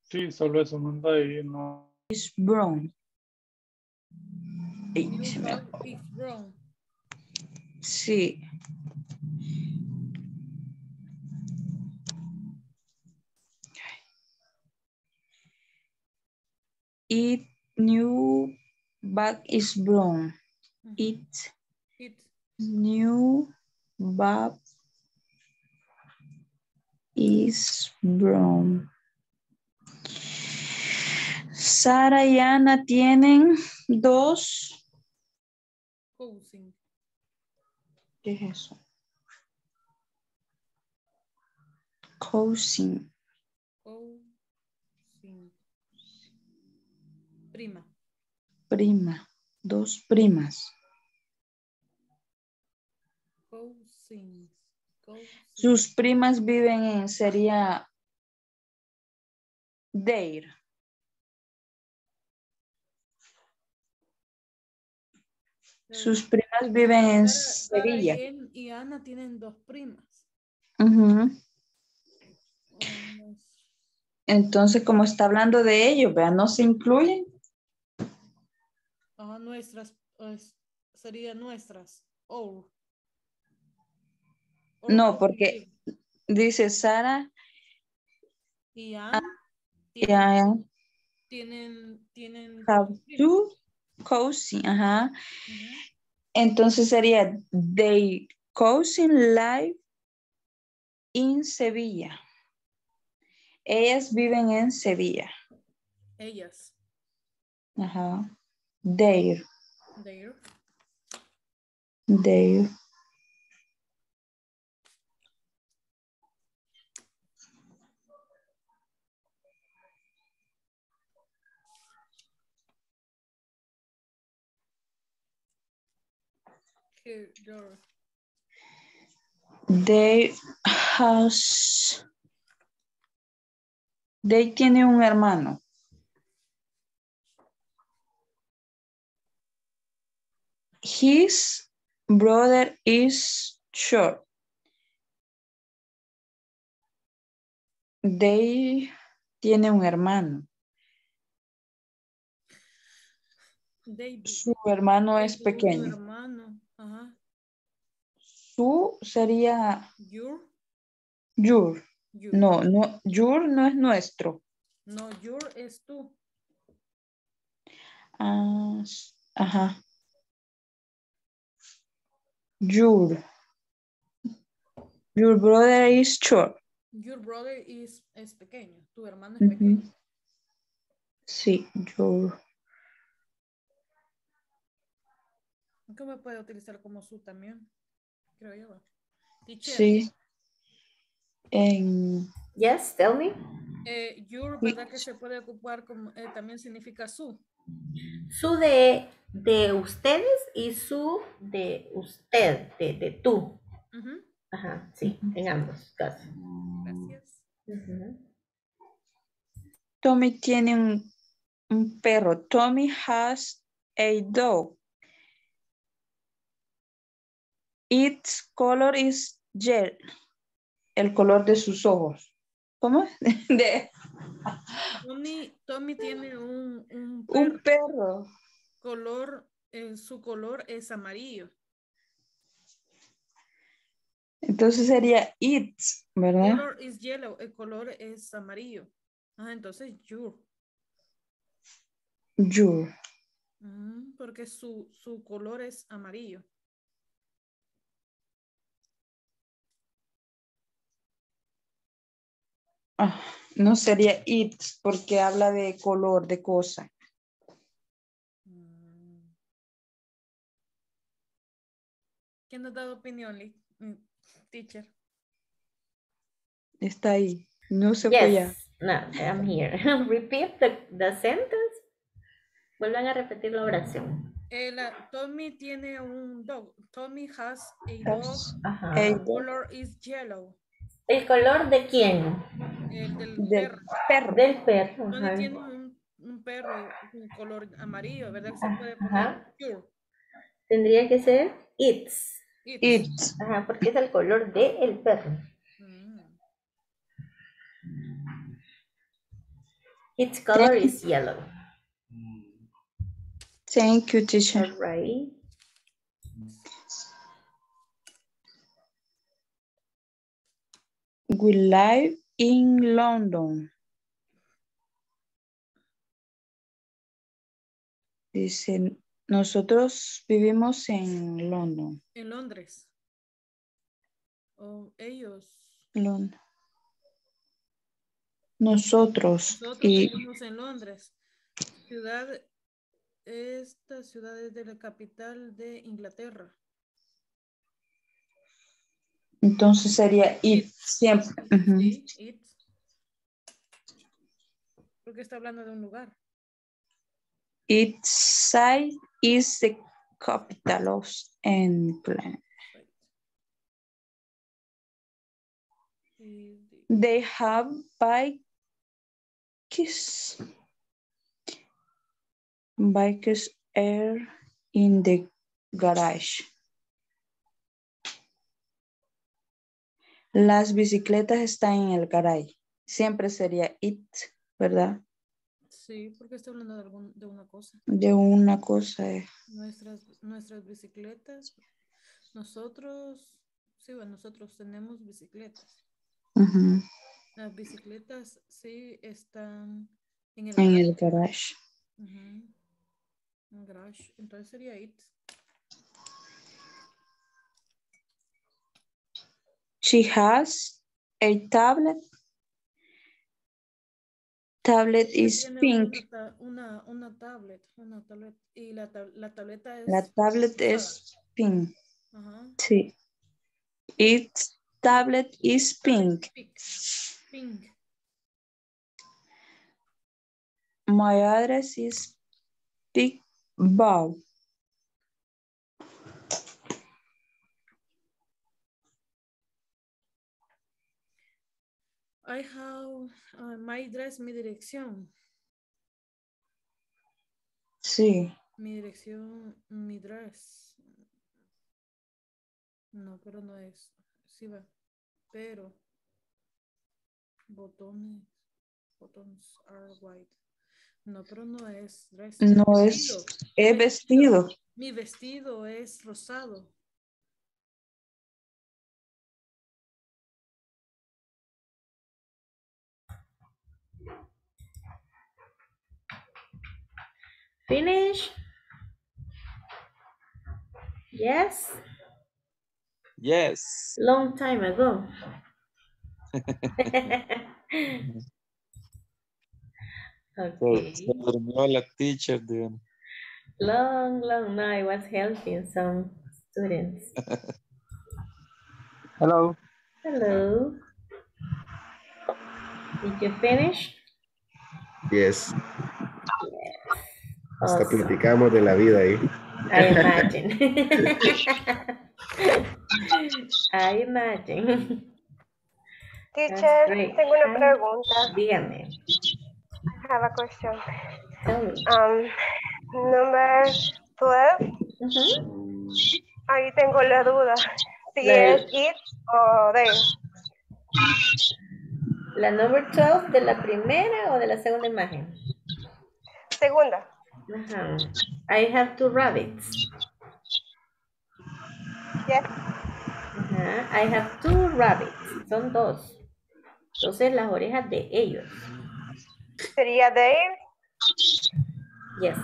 Sí, solo eso manda y no. It's brown. It's brown. Sí. It new bag is brown. It new bag is brown. Sara y Ana tienen dos. Cousin. ¿Qué es eso? Cousin. Cousin. Prima. Prima. Dos primas. Cousin. Cousin. Sus primas viven en, sería Deir. Sus primas viven en Sevilla. Sara y Ana tienen dos primas. Uh-huh. Entonces, como está hablando de ellos, vean, no se incluyen. Ah, nuestras, sería nuestras. Oh. Oh. No, porque dice Sara y Ana tienen two cousin, ajá. Uh-huh. Entonces sería they cousin live in Sevilla. Ellas viven en Sevilla. Ellas. Ajá. They. They. They tiene un hermano. His brother is short. They tiene un hermano. Su hermano es pequeño. Hermano. Ajá. Su sería your. No, your no es nuestro. No, your es tú. Ah, ajá. Your brother is short. Your brother es pequeño. Tu hermano es pequeño. Sí, your. ¿Qué me puede utilizar como su también? Creo yo. Teacher. Sí. Yes, tell me. Your, ¿verdad que se puede ocupar como, también significa su? Su de ustedes y su de usted, de tú. Uh-huh. Ajá, sí, en ambos casos. Gracias. Uh-huh. Tommy tiene un perro. Tommy has a dog. Its color is yellow. El color de sus ojos. ¿Cómo? Tommy tiene un perro. Color, su color es amarillo. Entonces sería its, ¿verdad? El color is yellow. El color es amarillo. Ah, entonces your. Porque su color es amarillo. Ah, no sería it porque habla de color, de cosa. ¿Quién nos da opinión, teacher? Está ahí. No se puede. No, I'm here. Repeat the sentence. Vuelvan a repetir la oración. Tommy tiene un dog. Tommy has a dog. Ajá. El color is yellow. ¿El color de quién? El del perro. Del perro. Donde tiene un perro, un color amarillo, ¿verdad? Se puede poner pure. Tendría que ser it's. It's. Ajá, porque es el color del perro. Its color is yellow. Thank you, teacher. All right. We live in London. Dicen, nosotros vivimos en London. En Londres. O ellos. Londres. Nosotros vivimos en Londres. Ciudad, esta ciudad es de la capital de Inglaterra. Entonces sería it siempre. Sí, it. Porque está hablando de un lugar. Its side is the capital of England. They have bikes. Bikes are in the garage. Las bicicletas están en el garage. Siempre sería it, ¿verdad? Sí, porque está hablando de una cosa. De una cosa. Nuestras bicicletas. Nosotros, sí, bueno, nosotros tenemos bicicletas. Uh-huh. Las bicicletas, sí, están en el garage. En el garage. Uh-huh. En garage. Entonces sería it. She has a tablet. Tablet is pink. Una tablet. Y la tableta es... La tablet es pink. Uh-huh. Sí. Its tablet is pink. Pink. My address is Big Bow. I have my address, mi dirección. Sí. Mi dirección, mi dress. No, pero no es. Sí va. Pero. Botones are white. No, pero no es dress. No es. Es vestido. Mi vestido es rosado. Finish? Yes? Yes. Long time ago. Okay. Se durmió la teacher, dude. Long night. I was helping some students. Hello. Hello. Did you finish? Yes. Hasta awesome. Platicamos de la vida ahí. I imagine. Teacher, tengo una pregunta. Dígame. I have a question. Number 12. Ahí tengo la duda. Si es it o they. ¿La number 12 de la primera o de la segunda imagen? Segunda. Uh-huh. I have two rabbits. Yes. Uh-huh. I have two rabbits. Son dos. Entonces las orejas de ellos. ¿Sería de él? Yes.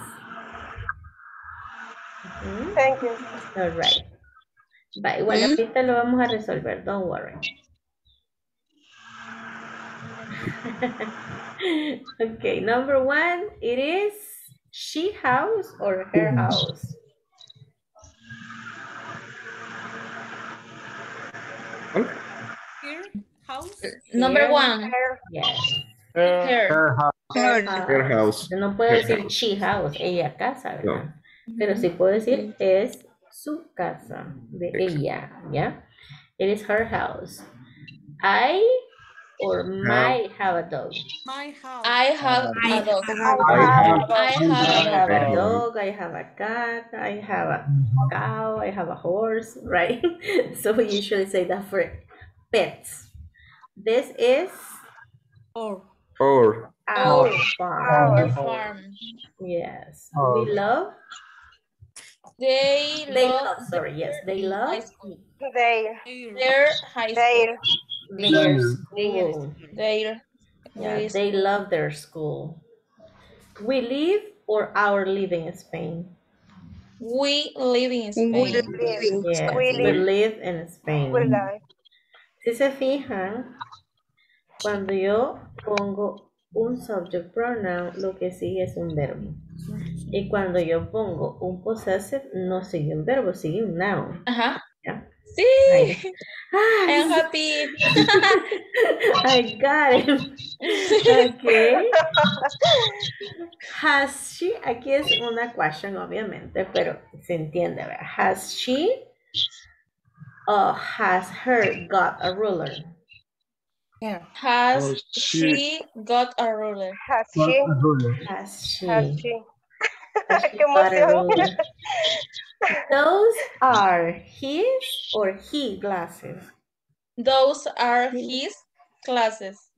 Uh-huh. Thank you. All right. Bye. Igual la pista lo vamos a resolver. Don't worry. Okay. Number 1. It is. She house or her house? Her house? Number 1. Yes. Her house. No puedo decir she house, ella casa, ¿verdad? No. Pero sí puedo decir es su casa de ella, ¿ya? It is her house. I or my have a dog. My house. I have a dog. I have a dog. I have a cat. I have a cow. I have a horse, right? So we usually say that for pets. This is our farm. Yes. Our. We love. They love their school. We live or our living in Spain? We live in Spain. We live in Spain. Si se fijan, cuando yo pongo un subject pronoun, lo que sigue es un verbo. Y cuando yo pongo un possessive, no sigue un verbo, sigue un noun. Ajá. ¿Ya? Sí. Ahí. I'm happy. I got it. Okay. Has she, aquí es una question obviamente, pero se entiende, ¿verdad? Has she or has her got a ruler? Yeah. Has she got a ruler? Has she? Those are his or he glasses. Those are his glasses,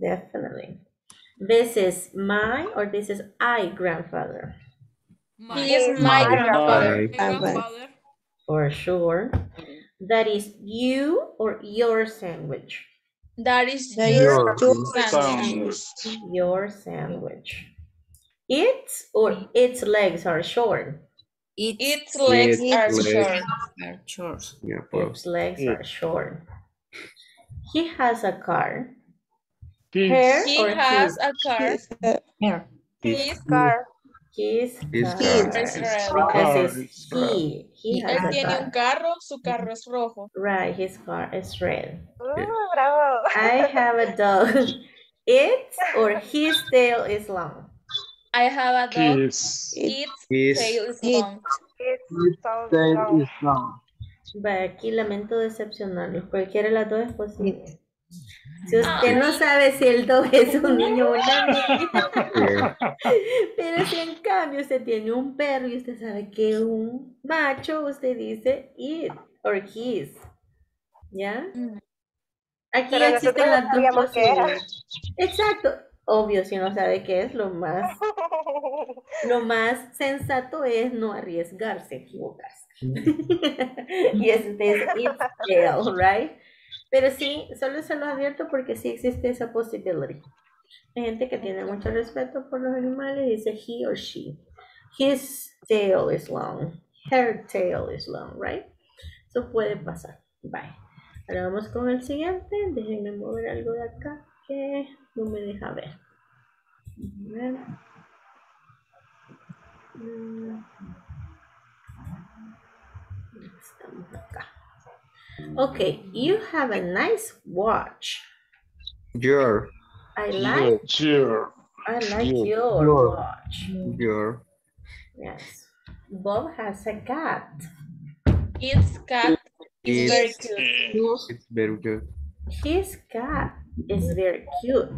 definitely. This is my or this is I grandfather. He is my grandfather. For sure. That is you or your sandwich. That is your sandwich. Your sandwich. Its legs are short. Yeah, its legs are short. He has a car. His car. Su carro es rojo. Right, his car is red. Oh, bravo. I have a dog. Its or his tail is long. I have a dog. Its tail is long. Aquí lamento decepcionarlos. Cualquiera de las dos es posible. Si usted no sabe si el dog es un niño o una niña, pero si en cambio usted tiene un perro y usted sabe que es un macho, usted dice it or his, ¿ya? Aquí pero existen las dos posibilidades. Exacto, obvio, si no sabe qué es, lo más sensato es no arriesgarse, equivocarse. Y eso es it's tail, right? Pero sí, solo se lo advierto porque sí existe esa posibilidad. Hay gente que tiene mucho respeto por los animales y dice he or she. His tail is long. Her tail is long, right? Eso puede pasar. Bye. Ahora vamos con el siguiente. Déjenme mover algo de acá que no me deja ver. Estamos acá. Okay, you have a nice watch. I like your watch. Yes. Bob has a cat. His cat is very cute. It's very good. His cat is very cute.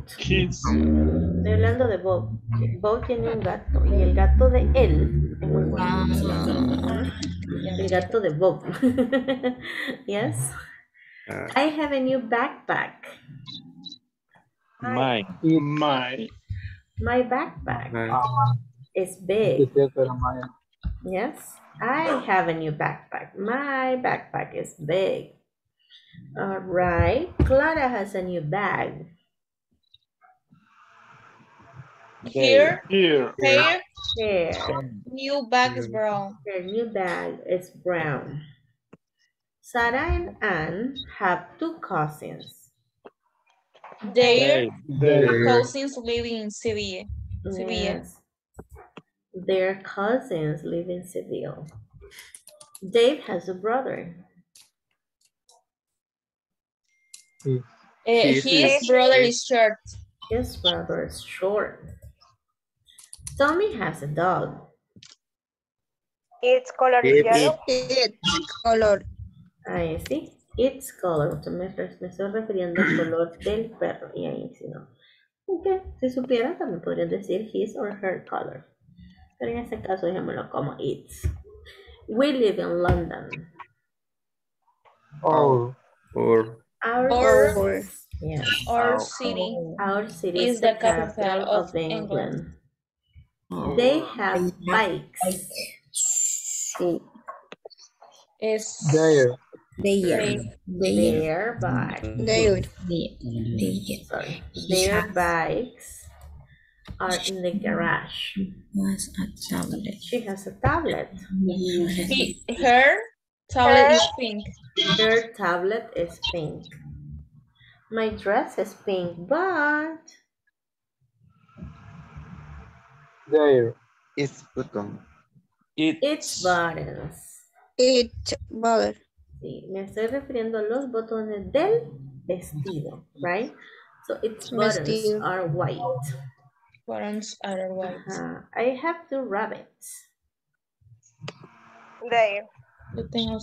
Estoy hablando de Bob. Bob tiene un gato y el gato de él es muy bueno. El gato de Bob. Yes. I have a new backpack. My backpack is big. Yes. I have a new backpack. My backpack is big. All right. Clara has a new bag. Here. New bag is brown. Her new bag is brown. Sara and Anne have two cousins. Their cousins live in Seville. Yes. Their cousins live in Seville. Dave has a brother. His brother is short. His brother is short. Tommy has a dog. Its color is yellow. Its color. Ahí sí. Its color. Me estoy refiriendo al color del perro. Y ahí sí no. Ok. Si supiera, también podría decir his or her color. Pero en este caso, dejémoslo como its. We live in London. Our city is the capital of England. Oh. They have bikes. Their bikes are in the garage. She has a tablet. Her tablet is pink. My dress is pink, but there is button. It's buttons. It's butter. Sí, me estoy refiriendo a los botones del vestido, right? So its buttons are white. Buttons are white. I have two rabbits. There. Yo tengo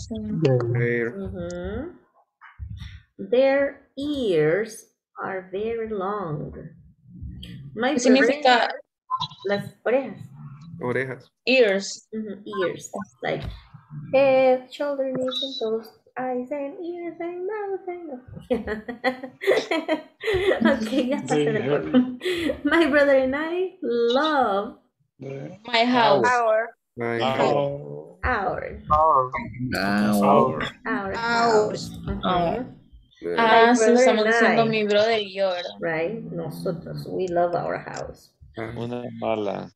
Their ears are very long. ¿Qué significa? Las orejas. Orejas. Ears. Ears. Like head, shoulder, knees, and toes, eyes, and ears, and mouth, and... Okay, ya pasé del cuerpo. My brother and I love... My house. Estamos diciendo mi brother y yo. Right, nosotros, we love our house. Una mala.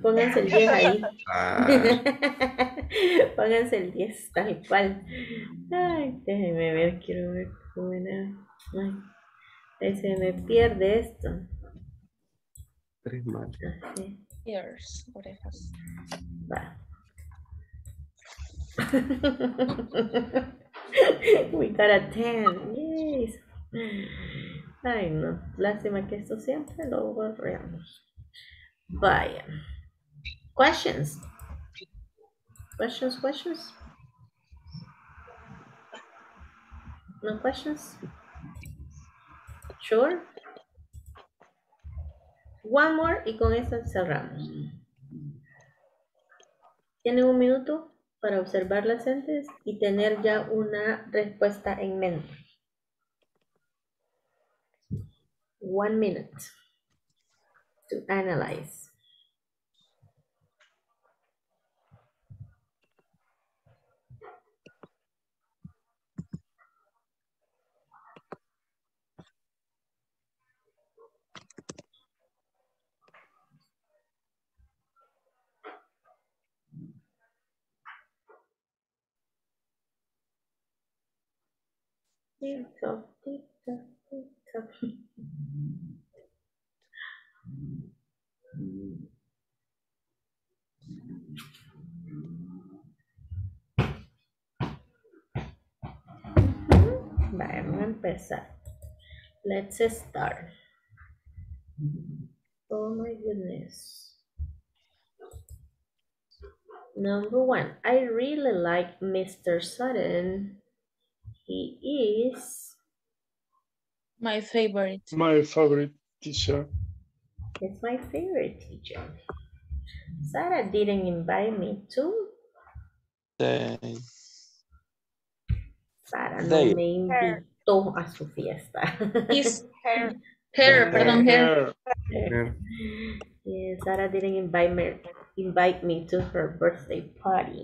Pónganse el 10 ahí. Pónganse el 10 tal cual. Ay, déjenme ver, quiero ver cómo era. Ay, se me pierde esto. Tres malas. Ears, orejas. Va. We got a 10. Yes. Ay, no. Lástima que esto siempre lo borramos. Vaya. Questions. Questions. No questions? Sure. One more y con eso cerramos. Tienen un minuto para observar las entes y tener ya una respuesta en mente. 1 minute to analyze. Tick tock. Vamos a empezar. Let's start. Oh my goodness. Number 1. I really like Mr. Sutton. He is my favorite. My favorite teacher. It's my favorite teacher. Sara didn't invite me to. Sara no me invitó a su fiesta. It's her. Her. Yeah, Sara didn't invite me to her birthday party.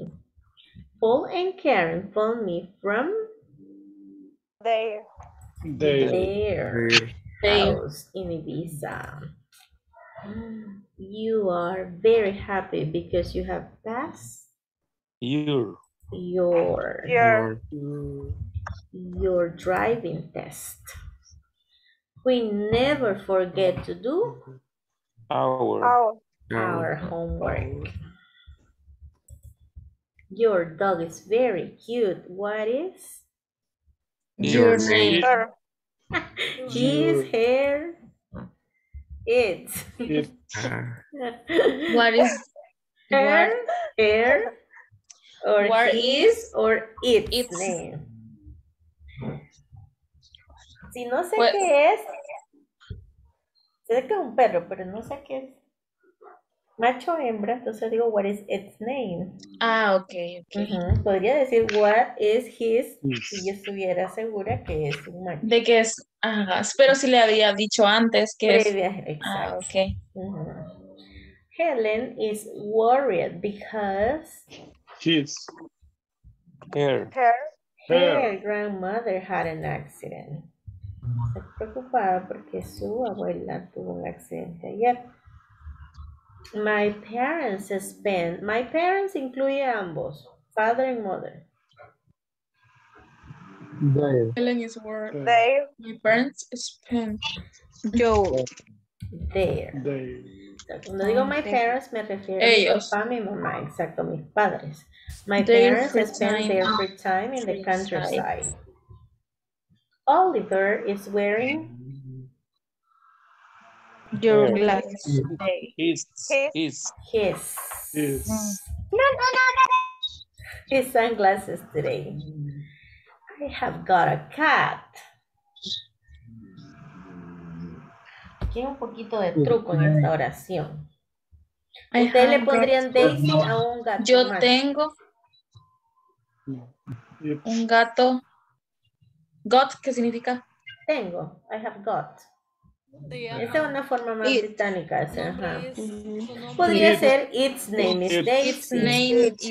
Paul and Karen phoned me from. Their house in Ibiza. You are very happy because you have passed your driving test. We never forget to do our homework. Your dog is very cute. What is Your name. His hair. It. What is her, hair, or what his, or its name? Si no sé what, qué es. Sé que es un perro, pero no sé qué es. Macho o hembra, entonces digo, what is its name? Ah, ok. Uh-huh. Podría decir, what is his, si yo estuviera segura que es un macho. De que es, ajá, pero si le había dicho antes que previa, es. Exacto. Ah, ok. Uh-huh. Helen is worried because his her grandmother had an accident. Está preocupada porque su abuela tuvo un accidente ayer. My parents incluye a ambos, father and mother. Helen is worried. My parents spend. Yo. There. Cuando digo my parents me refiero ellos. A papá, mi mamá, exacto, mis padres. My parents spend their free time in the countryside. Oliver is wearing your glasses. His. No. His sunglasses today. I have got a cat. Tiene un poquito de truco en esta oración. ¿Ustedes le pondrían Daisy a un gato? Yo tengo un gato. Got, ¿qué significa? Tengo, I have got. Sí, esta es una forma más británica. Ajá. Podría ser its name is Daisy. Its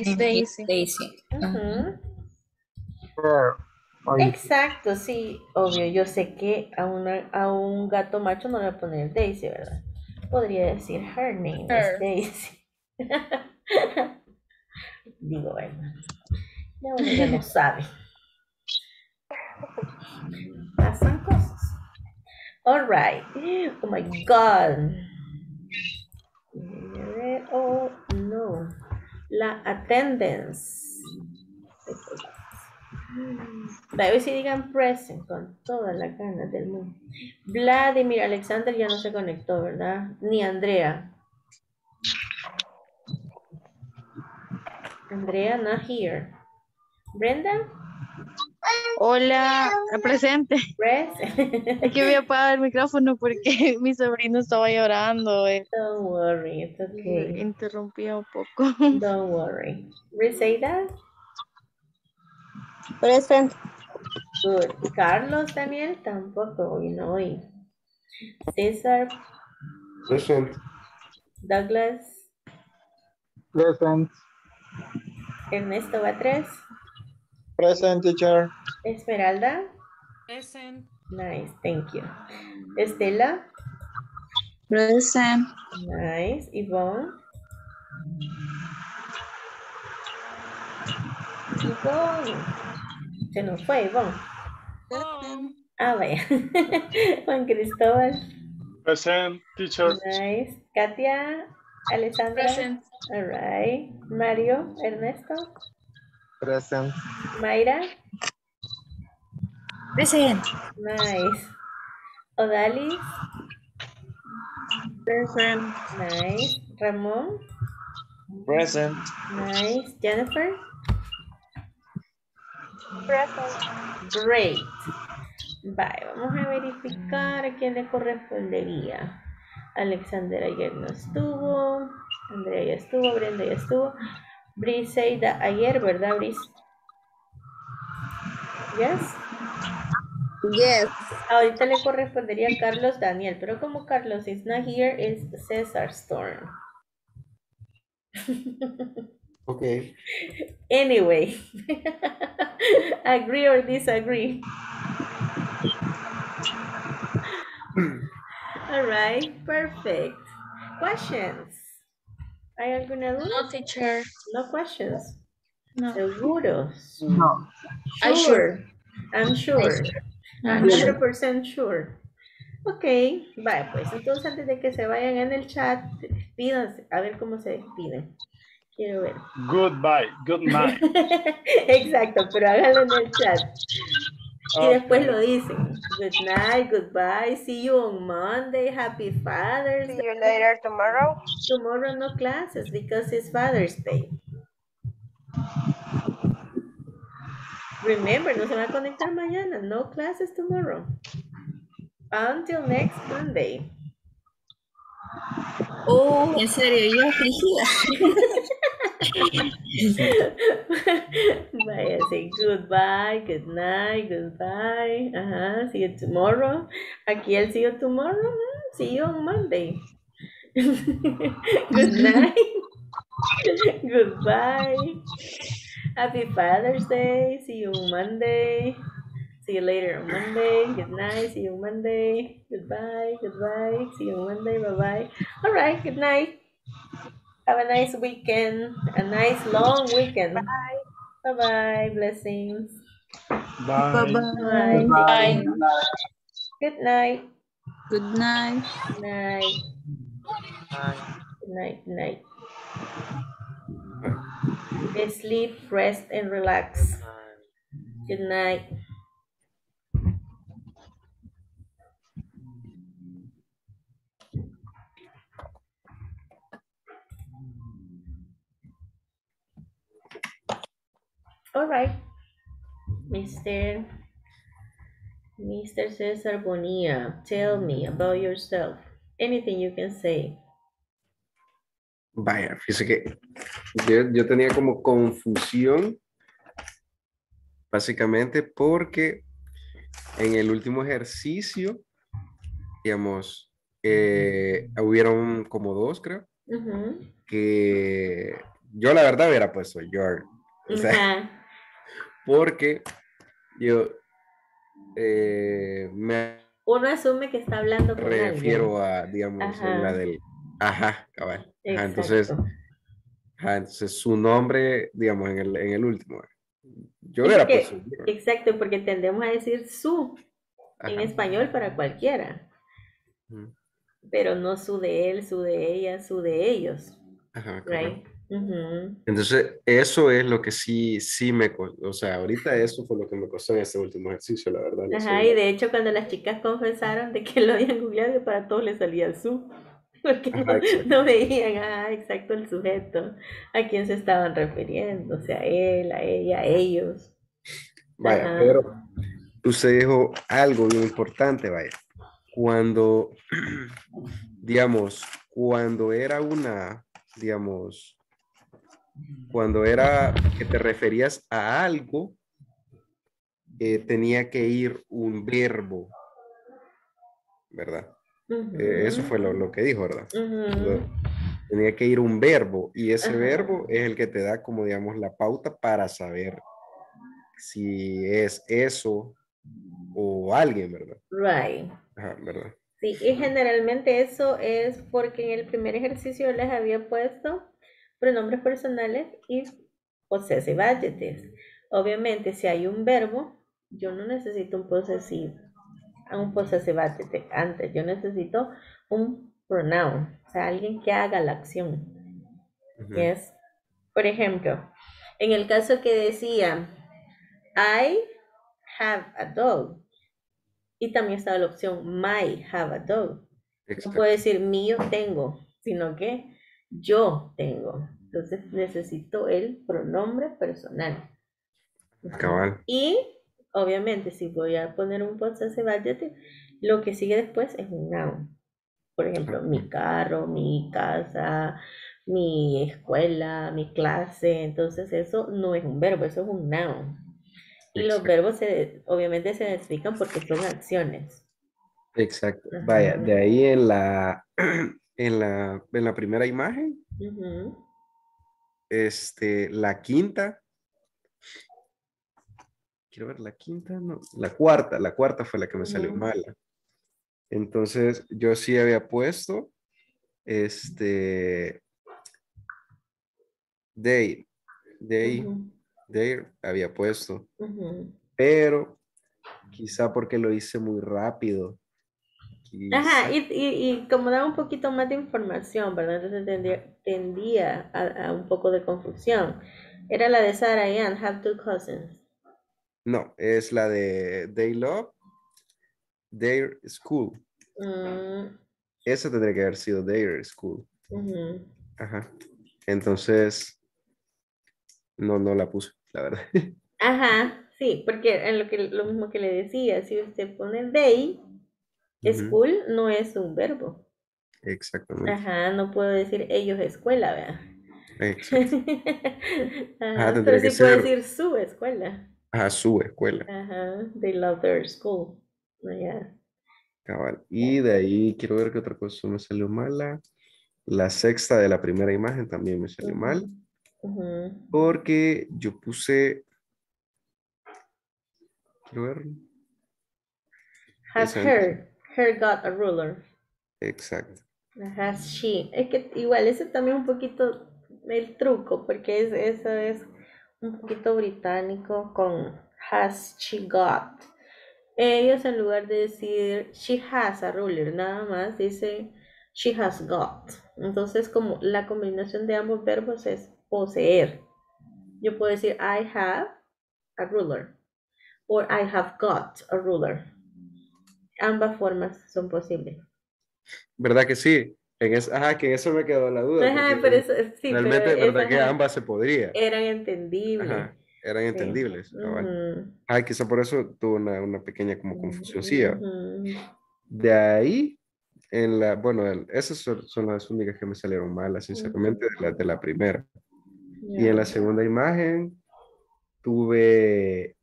name is Daisy. Uh-huh. Exacto, sí, obvio. Yo sé que a un gato macho no le voy a poner Daisy, ¿verdad? Podría decir her name is Daisy. Digo, bueno. Ya no sabe. Pasan cosas. All right. Oh my God. Oh no. La attendance. Tal vez si digan present con toda la gana del mundo. Vladimir Alexander ya no se conectó, ¿verdad? Ni Andrea. Andrea not here. Brenda. Hola, presente. Es que voy a apagar el micrófono porque mi sobrino estaba llorando. Don't worry, it's okay. Interrumpía un poco. Don't worry. Briseida. Presente. Good. Carlos Daniel tampoco vino hoy. César. Presente. Douglas. Presente. Ernesto Batres. Present, teacher. Esmeralda. Present. Nice, thank you. Estela. Present. Nice. Yvonne. Se nos fue, Yvonne. A ver. Juan Cristóbal. Present, teacher. Nice. Katia Alessandra. Present. All right. Mario Ernesto. Present. Mayra. Present. Nice. Odalis. Present. Nice. Ramón. Present. Nice. Jennifer. Present. Great. Bye. Vamos a verificar a quién le correspondería. Alexander ayer no estuvo. Andrea ya estuvo. Brenda ya estuvo. Briseida ayer, ¿verdad, Bris? Yes. Ahorita le correspondería a Carlos Daniel, pero como Carlos is not here, it's César Storm. Okay. Anyway. Agree or disagree? All right, perfect. Questions? ¿Hay alguna duda? No, teacher. No questions. No. Seguros. No. I'm sure. 100% sure. Ok. Vale, pues entonces antes de que se vayan en el chat, despídanse. A ver cómo se despiden. Quiero ver. Goodbye. Exacto, pero háganlo en el chat. Y después lo dicen. Good night, goodbye, see you on Monday, happy Father's Day. See you later tomorrow. Tomorrow no classes because it's Father's Day. Remember, no se va a conectar mañana. No classes tomorrow. Until next Monday. Oh, en serio, yo afligida. Vaya, say goodbye, good night, goodbye. Ajá, see you tomorrow. Aquí el see you tomorrow, see you on Monday. Good night. Goodbye. Happy Father's Day. See you Monday. See you later on Monday. Good night. See you Monday. Goodbye. Goodbye. See you Monday. Bye-bye. All right. Good night. Have a nice weekend. A nice long weekend. Bye. Bye-bye. Blessings. Bye. Bye-bye. Bye. Good night. Good night. Good night. Good night. Good night. Sleep, rest, and relax. Good night. All right, Mr. César Bonilla, tell me about yourself. Anything you can say. Vaya, fíjese que yo tenía como confusión, básicamente porque en el último ejercicio, digamos, hubieron como dos, creo, que yo la verdad hubiera puesto your, o sea, porque yo me... Uno asume que está hablando con alguien. Me refiero a, digamos, en la del... Ajá, cabal. Ajá, entonces su nombre, digamos, en el último. Yo era por exacto, porque tendemos a decir su en español para cualquiera. Pero no su de él, su de ella, su de ellos. Ajá, right? Entonces, eso es lo que sí me costó. O sea, ahorita eso fue lo que me costó en este último ejercicio, la verdad. No y de hecho, cuando las chicas confesaron de que lo habían googleado, para todos les salía el su. Porque no veían, exacto, el sujeto, a quién se estaban refiriendo, o sea, él, a ella, a ellos. Vaya, pero usted dijo algo muy importante, vaya. Cuando, digamos, cuando era que te referías a algo, tenía que ir un verbo, ¿verdad? Eso fue lo que dijo, ¿verdad? Tenía que ir un verbo, y ese verbo es el que te da como, digamos, la pauta para saber si es eso o alguien, ¿verdad? Right. Ajá, ¿verdad? Sí, y generalmente eso es porque en el primer ejercicio les había puesto pronombres personales y possessive adjectives. Obviamente, si hay un verbo, yo no necesito un possessivo. Un possessive adjective antes, yo necesito un pronoun, o sea, alguien que haga la acción. Yes. Por ejemplo, en el caso que decía I have a dog, y también estaba la opción my have a dog. Exacto. No puedo decir mío tengo, sino que yo tengo. Entonces necesito el pronombre personal. Cabal. Y obviamente, si voy a poner un possessive adjective, lo que sigue después es un noun. Por ejemplo, mi carro, mi casa, mi escuela, mi clase. Entonces, eso no es un verbo, eso es un noun. Y los verbos, obviamente, se explican porque son acciones. Exacto. Vaya, de ahí en la primera imagen, la quinta. Quiero ver la quinta, no, la cuarta fue la que me salió mala. Entonces, yo sí había puesto, they había puesto, pero quizá porque lo hice muy rápido. Quizá... Ajá, y como daba un poquito más de información, ¿verdad? Entonces tendía a un poco de confusión. Era la de Sara y Anne, have two cousins. No, es la de They Love Their School. Eso tendría que haber sido Their School. Ajá. Entonces, no la puse, la verdad. Ajá, sí, porque en lo mismo que le decía, si usted pone they, school no es un verbo. Exactamente. Ajá, no puedo decir ellos escuela, ¿verdad? Exacto. Ajá, pero sí puedo decir su escuela. Ajá, su escuela. Ajá, they love their school. Yeah. Cabal. Y de ahí quiero ver qué otra cosa me salió mala. La sexta de la primera imagen también me salió mal. Porque yo puse... Quiero ver. Has her got a ruler. Exacto. Has she. Es que igual, eso también es un poquito el truco, porque eso es un poquito británico con has she got. Ellos en lugar de decir she has a ruler, nada más dice she has got. Entonces como la combinación de ambos verbos es poseer. Yo puedo decir I have a ruler o I have got a ruler. Ambas formas son posibles. ¿Verdad que sí? Que en eso me quedó la duda. Ajá, pero eso, sí, realmente, pero ¿verdad que ambas se podría? Eran entendibles. Ajá. Eran entendibles. Sí. Quizá por eso tuvo una pequeña como confusioncilla. De ahí, esas son las únicas que me salieron malas, sinceramente, de la primera. Yeah. Y en la segunda imagen tuve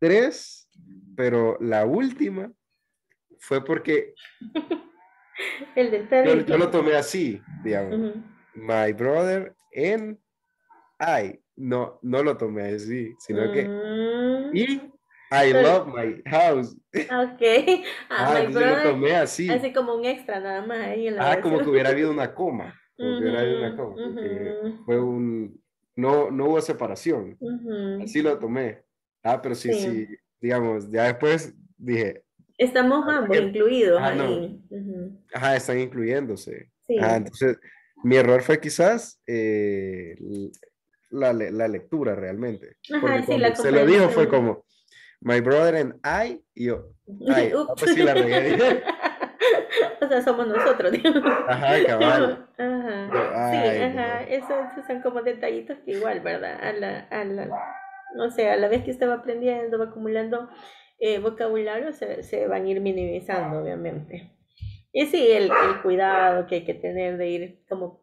3, pero la última fue porque yo lo tomé así, digamos. My brother and I. No lo tomé así, sino que I love my house. Ok. Yo lo tomé así. Así como un extra nada más ahí en la como que hubiera habido una coma. Fue no hubo separación. Así lo tomé. Pero sí, digamos, ya después dije. Estamos ambos incluidos ahí. No. Ajá, están incluyéndose. Sí. Entonces, mi error fue quizás la lectura realmente. Ajá, sí, la se lo dijo fue como my brother and I y yo pues sí la regué. O sea, somos nosotros, digamos. Ajá, cabal. Ajá. Esos son como detallitos que igual, ¿verdad? A la vez que usted va aprendiendo, va acumulando vocabulario, se van a ir minimizando, obviamente. Y sí, el cuidado que hay que tener de ir como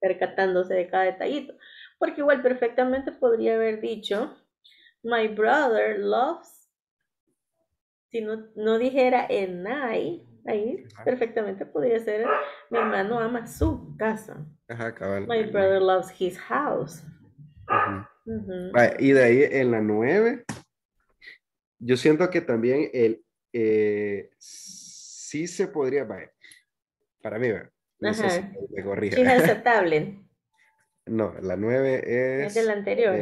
percatándose de cada detallito. Porque igual perfectamente podría haber dicho my brother loves, si no dijera en I, ahí perfectamente podría ser mi hermano ama su casa. Ajá, cabal. My brother loves his house. Y de ahí en la 9, yo siento que también sí se podría, para mí, no sé si me corrija. Sí es aceptable. No, la 9 es... ¿Es de la anterior?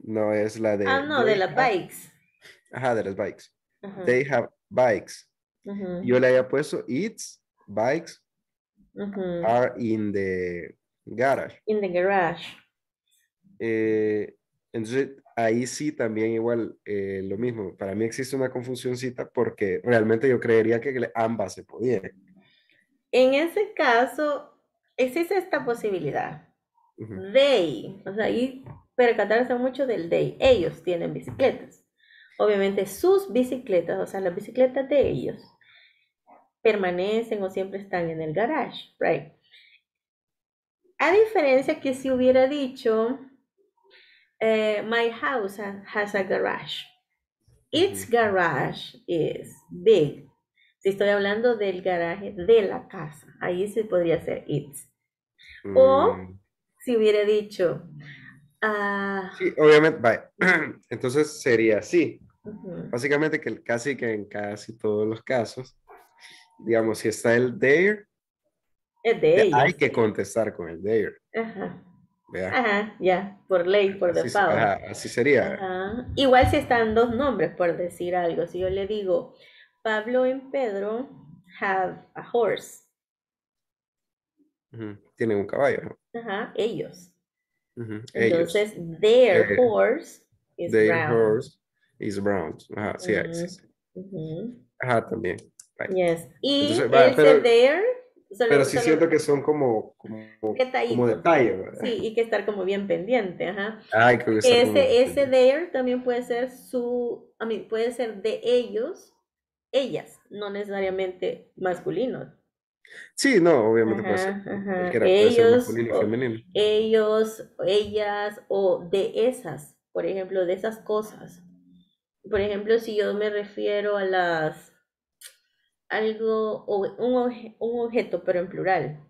No, es la de... de las bikes. Ajá, de las bikes. Ajá. They have bikes. Ajá. Yo le había puesto its bikes are in the garage. In the garage. Entonces, ahí sí también igual lo mismo. Para mí existe una confusioncita porque realmente yo creería que ambas se podían. En ese caso, existe esta posibilidad. They, o sea, y percatarse mucho del they. Ellos tienen bicicletas. Obviamente sus bicicletas, o sea, las bicicletas de ellos, permanecen o siempre están en el garage, right? A diferencia que si hubiera dicho, my house has a garage. Its garage is big. Si estoy hablando del garaje de la casa, ahí se podría hacer its. O... si hubiera dicho. Sí, obviamente. Entonces sería así. Básicamente que casi que en casi todos los casos, digamos, si está el there, es de ellos, hay que contestar con el there. Por ley, por default. Así sería. Igual si están dos nombres, por decir algo. Si yo le digo, Pablo y Pedro have a horse. Tienen un caballo. Ellos. Entonces, their horse It's they brown. Horse is brown. Ajá, sí, sí. Ajá, también. Right. Yes. Y entonces, vale, pero, there, solo, pero sí solo, siento que son como detalles. Sí, y que estar como bien pendiente. Ajá. Ay, que ese there también puede ser su, a mí, puede ser de ellos, ellas, no necesariamente masculino. Sí, no, obviamente puede ser. Ellos, masculino, femenino. Ellos, ellas o de esas, por ejemplo, de esas cosas. Por ejemplo, si yo me refiero a las, algo, o un objeto, pero en plural.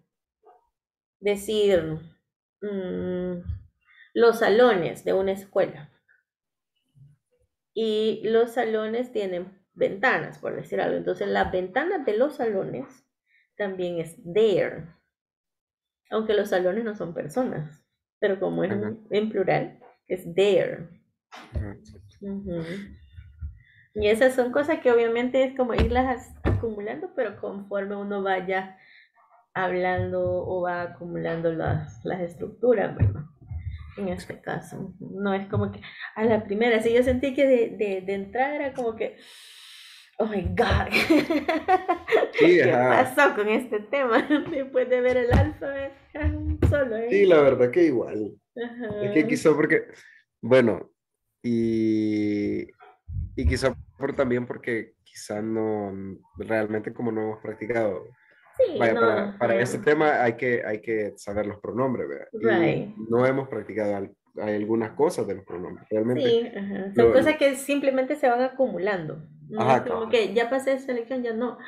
Decir, los salones de una escuela. Y los salones tienen ventanas, por decir algo. Entonces, las ventanas de los salones también es there. Aunque los salones no son personas, pero como es en plural, es there. Y esas son cosas que obviamente es como irlas acumulando, pero conforme uno vaya hablando o va acumulando las estructuras, bueno, en este caso, no es como que a la primera, sí, yo sentí que de entrada era como que, oh my God, sí, ¿qué pasó con este tema? Después de ver el alfabeto solo. Sí, la verdad que igual. Es que quizá porque, bueno, y quizá por también porque quizá no, realmente como no hemos practicado. Sí, vaya, no, para este tema hay que saber los pronombres, ¿verdad? Right. Y no hemos practicado hay algunas cosas de los pronombres. Realmente, sí, son cosas que simplemente se van acumulando. Ajá, como que ya pasé esta lección, ya no,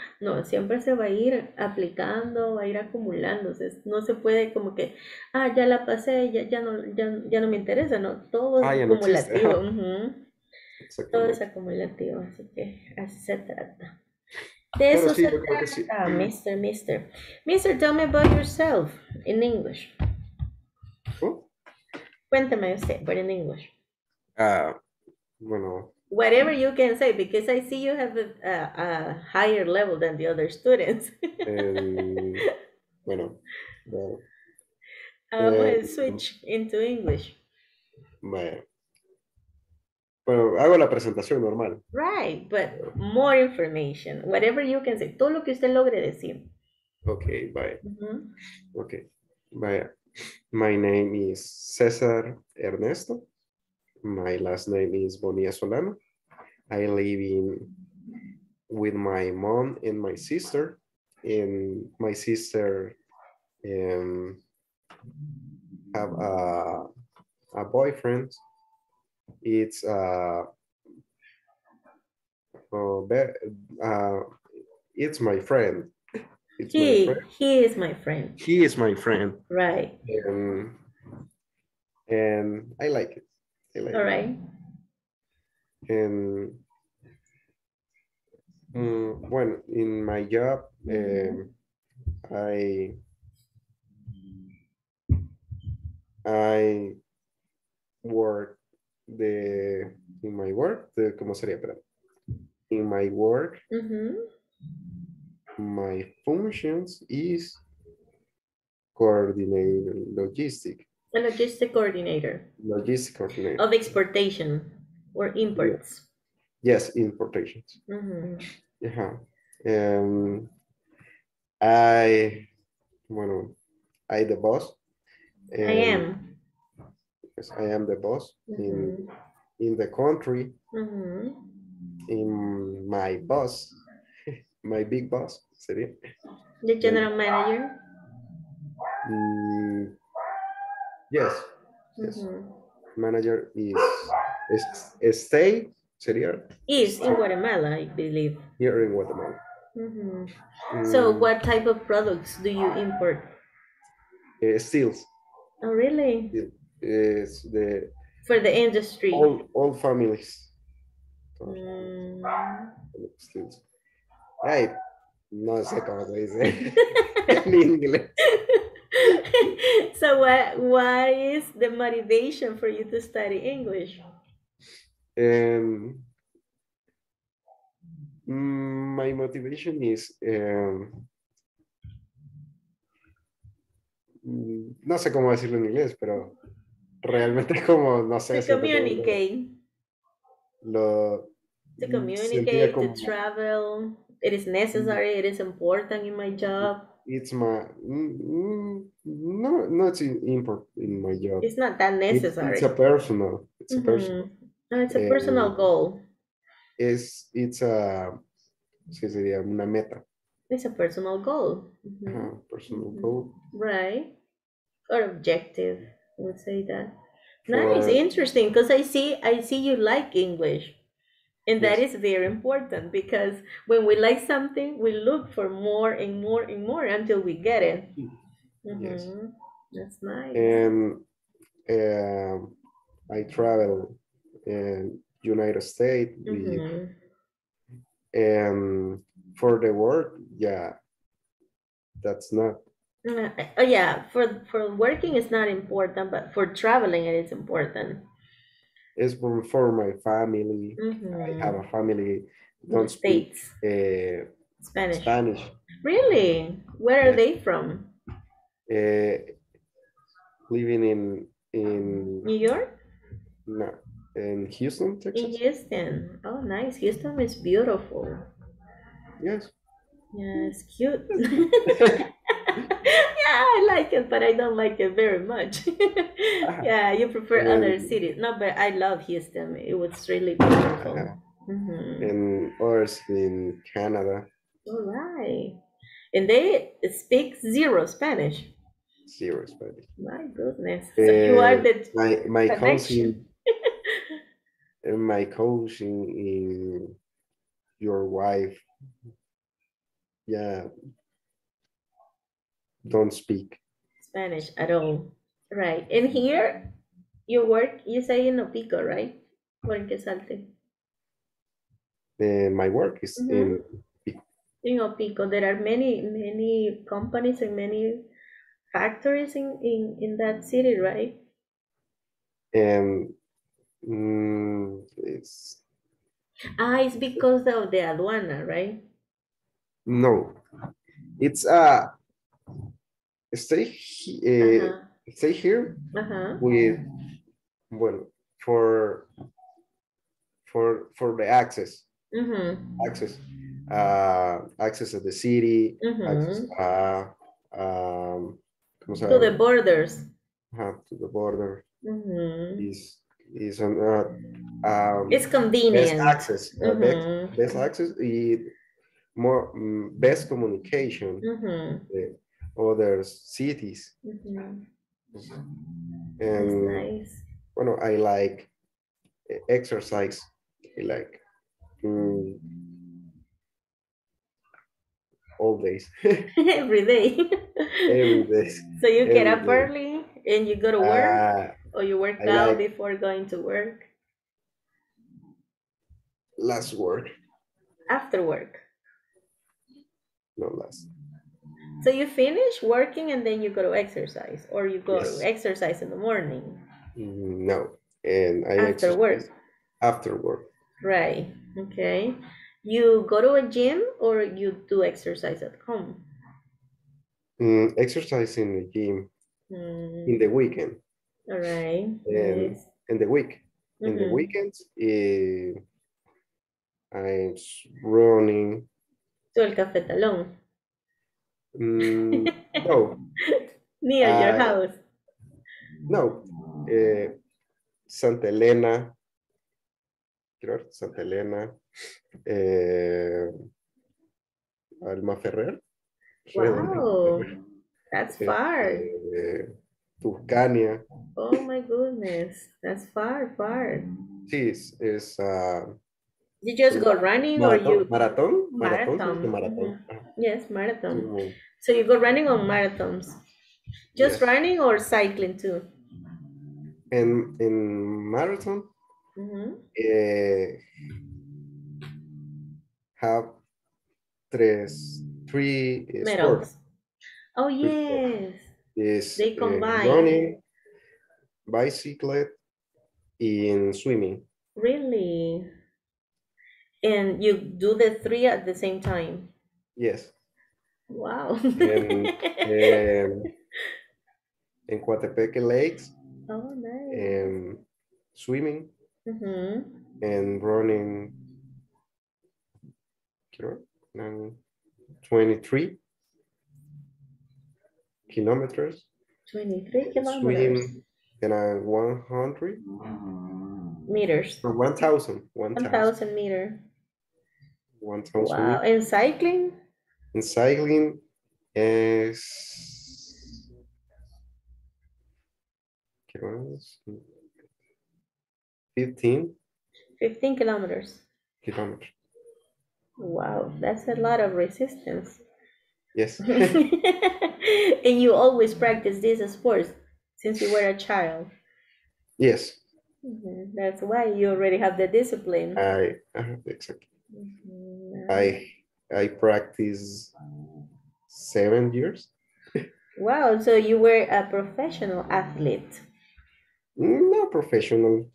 siempre se va a ir aplicando, va a ir acumulándose. No se puede como que, ya la pasé, ya no me interesa, no, todo es acumulativo. No todo es acumulativo, así que así se trata. De eso se trata, sí. Mister, tell me about yourself in English. Cuéntame usted, but in English. Bueno. Whatever you can say, because I see you have a higher level than the other students. Bueno. We'll switch into English. Bueno, hago la presentación normal. Right, but more information. Whatever you can say. Todo lo que usted logre decir. Okay, bye. Okay, bye. My name is César Ernesto. My last name is Bonilla Solano. I live with my mom and my sister. And my sister have a boyfriend. It's it's my friend. He is my friend. He is my friend. Right. And I like it. All right. And well, in my job, I work in my work, my functions is coordinator logistic. A logistic coordinator. Logistic coordinator. Of exportation or imports. Yes, importations. I the boss. I am. Yes, I am the boss in the country. In my boss, my big boss. The general manager. Yes. Manager is stay. Is in Guatemala, I believe. Here in Guatemala. So, what type of products do you import? Steels. Oh, really? It's for the industry. All families. Steels. Right. No sé cómo se dice en inglés. So what is the motivation for you to study English? My motivation is no sé cómo decirlo en inglés, pero realmente es como no sé. To communicate. To communicate, como, to travel, it is necessary, it is important in my job. It's my, no, not important in my job. It's not that necessary. It's a personal, it's a personal. No, it's a personal goal. It's a, ¿qué sería? Una meta. It's a personal goal. Personal goal. Right. Or objective, I would say that. Nice, interesting, because I see you like English. And that is very important, because when we like something, we look for more and more and more until we get it. Yes. That's nice. And I travel in United States. And for the work, that's not. For working it's not important, but for traveling it is important. It's for my family. I have a family don't speak Spanish. Really? Where are they from? Living in New York? No, in Houston, Texas. In Houston. Oh, nice. Houston is beautiful. Yes. Yeah, it's cute. I like it, but I don't like it very much. You prefer other cities. No, but I love Houston. It was really beautiful. And ours in Canada. All right. And they speak zero Spanish. Zero Spanish. My goodness. So you are the my cousin. My cousin in your wife. Yeah. Don't speak Spanish at all. Right. And here you work, you say in Opico, right? My work is in Opico. In Opico. There are many companies and many factories in that city, right? It's it's because of the aduana, right? No. It's stay here with for the access access to the city, access, to the borders, to the border is it's convenient, best access, best access, more best communication. Other cities. And nice. Bueno, I like exercise. I like all days. Every day. Every day. So you get up early and you go to work, or you work out before going to work? Last work. After work. No, last. So you finish working and then you go to exercise, or you go to exercise in the morning? No, and I after work. After work. Right. Okay. You go to a gym, or you do exercise at home? Exercise in the gym in the weekend. All right. And in the week, in the weekends, I'm running. To El Cafetalón. No. Near your house? No. Santa Elena. Santa Elena. Alma Ferrer. Wow. That's far. Turcania. Oh my goodness. That's far. Sí, es... You just go running, marathon, or you marathon. Yes, marathon. So you go running on marathons. Just running or cycling too? And in marathon, have three sports. Oh yes. Yes. They combine running, bicycle, and swimming. Really? And you do the three at the same time? Yes. Wow. In Coatepeque Lakes. Oh, nice. Swimming. and running 23 kilometers. 23 kilometers. Swim in a 100 meters. 1,000 meters. 1,000 wow. Meters. And cycling? And cycling is... ¿Qué más? 15 kilometers. Kilometers. Wow, that's a lot of resistance. Yes. And you always practice these sports since you were a child. Yes. Mm-hmm. That's why you already have the discipline. Exactly. Mm-hmm. I practiced 7 years. Wow, so you were a professional athlete. Not professional.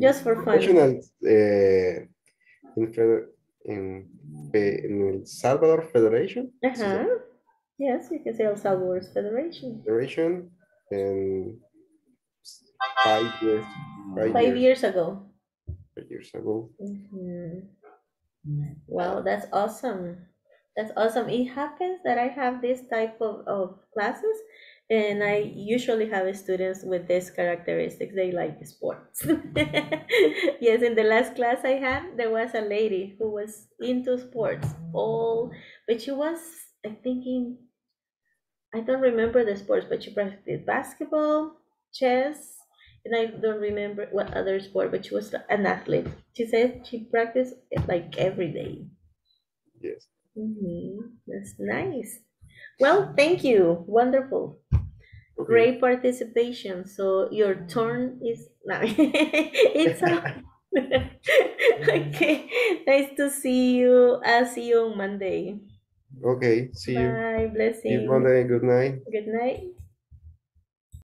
Just for fun. Professional in El Salvador Federation. Uh-huh. Yes, you can say El Salvador Federation. Federation and 5 years. Five years ago. Mm-hmm. Wow, that's awesome. That's awesome. It happens that I have this type of classes, and I usually have students with these characteristics. They like sports. Yes, in the last class I had, there was a lady who was into sports all, but she was, I don't remember the sports, but she practiced basketball, chess, and I don't remember what other sport, but she was an athlete. She said she practiced it like every day. Yes. Mm-hmm. That's nice. Well, thank you. Wonderful. Okay. Great participation. So your turn is now. It's okay. Nice to see you. I'll see you on Monday. Okay. See you. Bye. Blessings. Good night. Good night.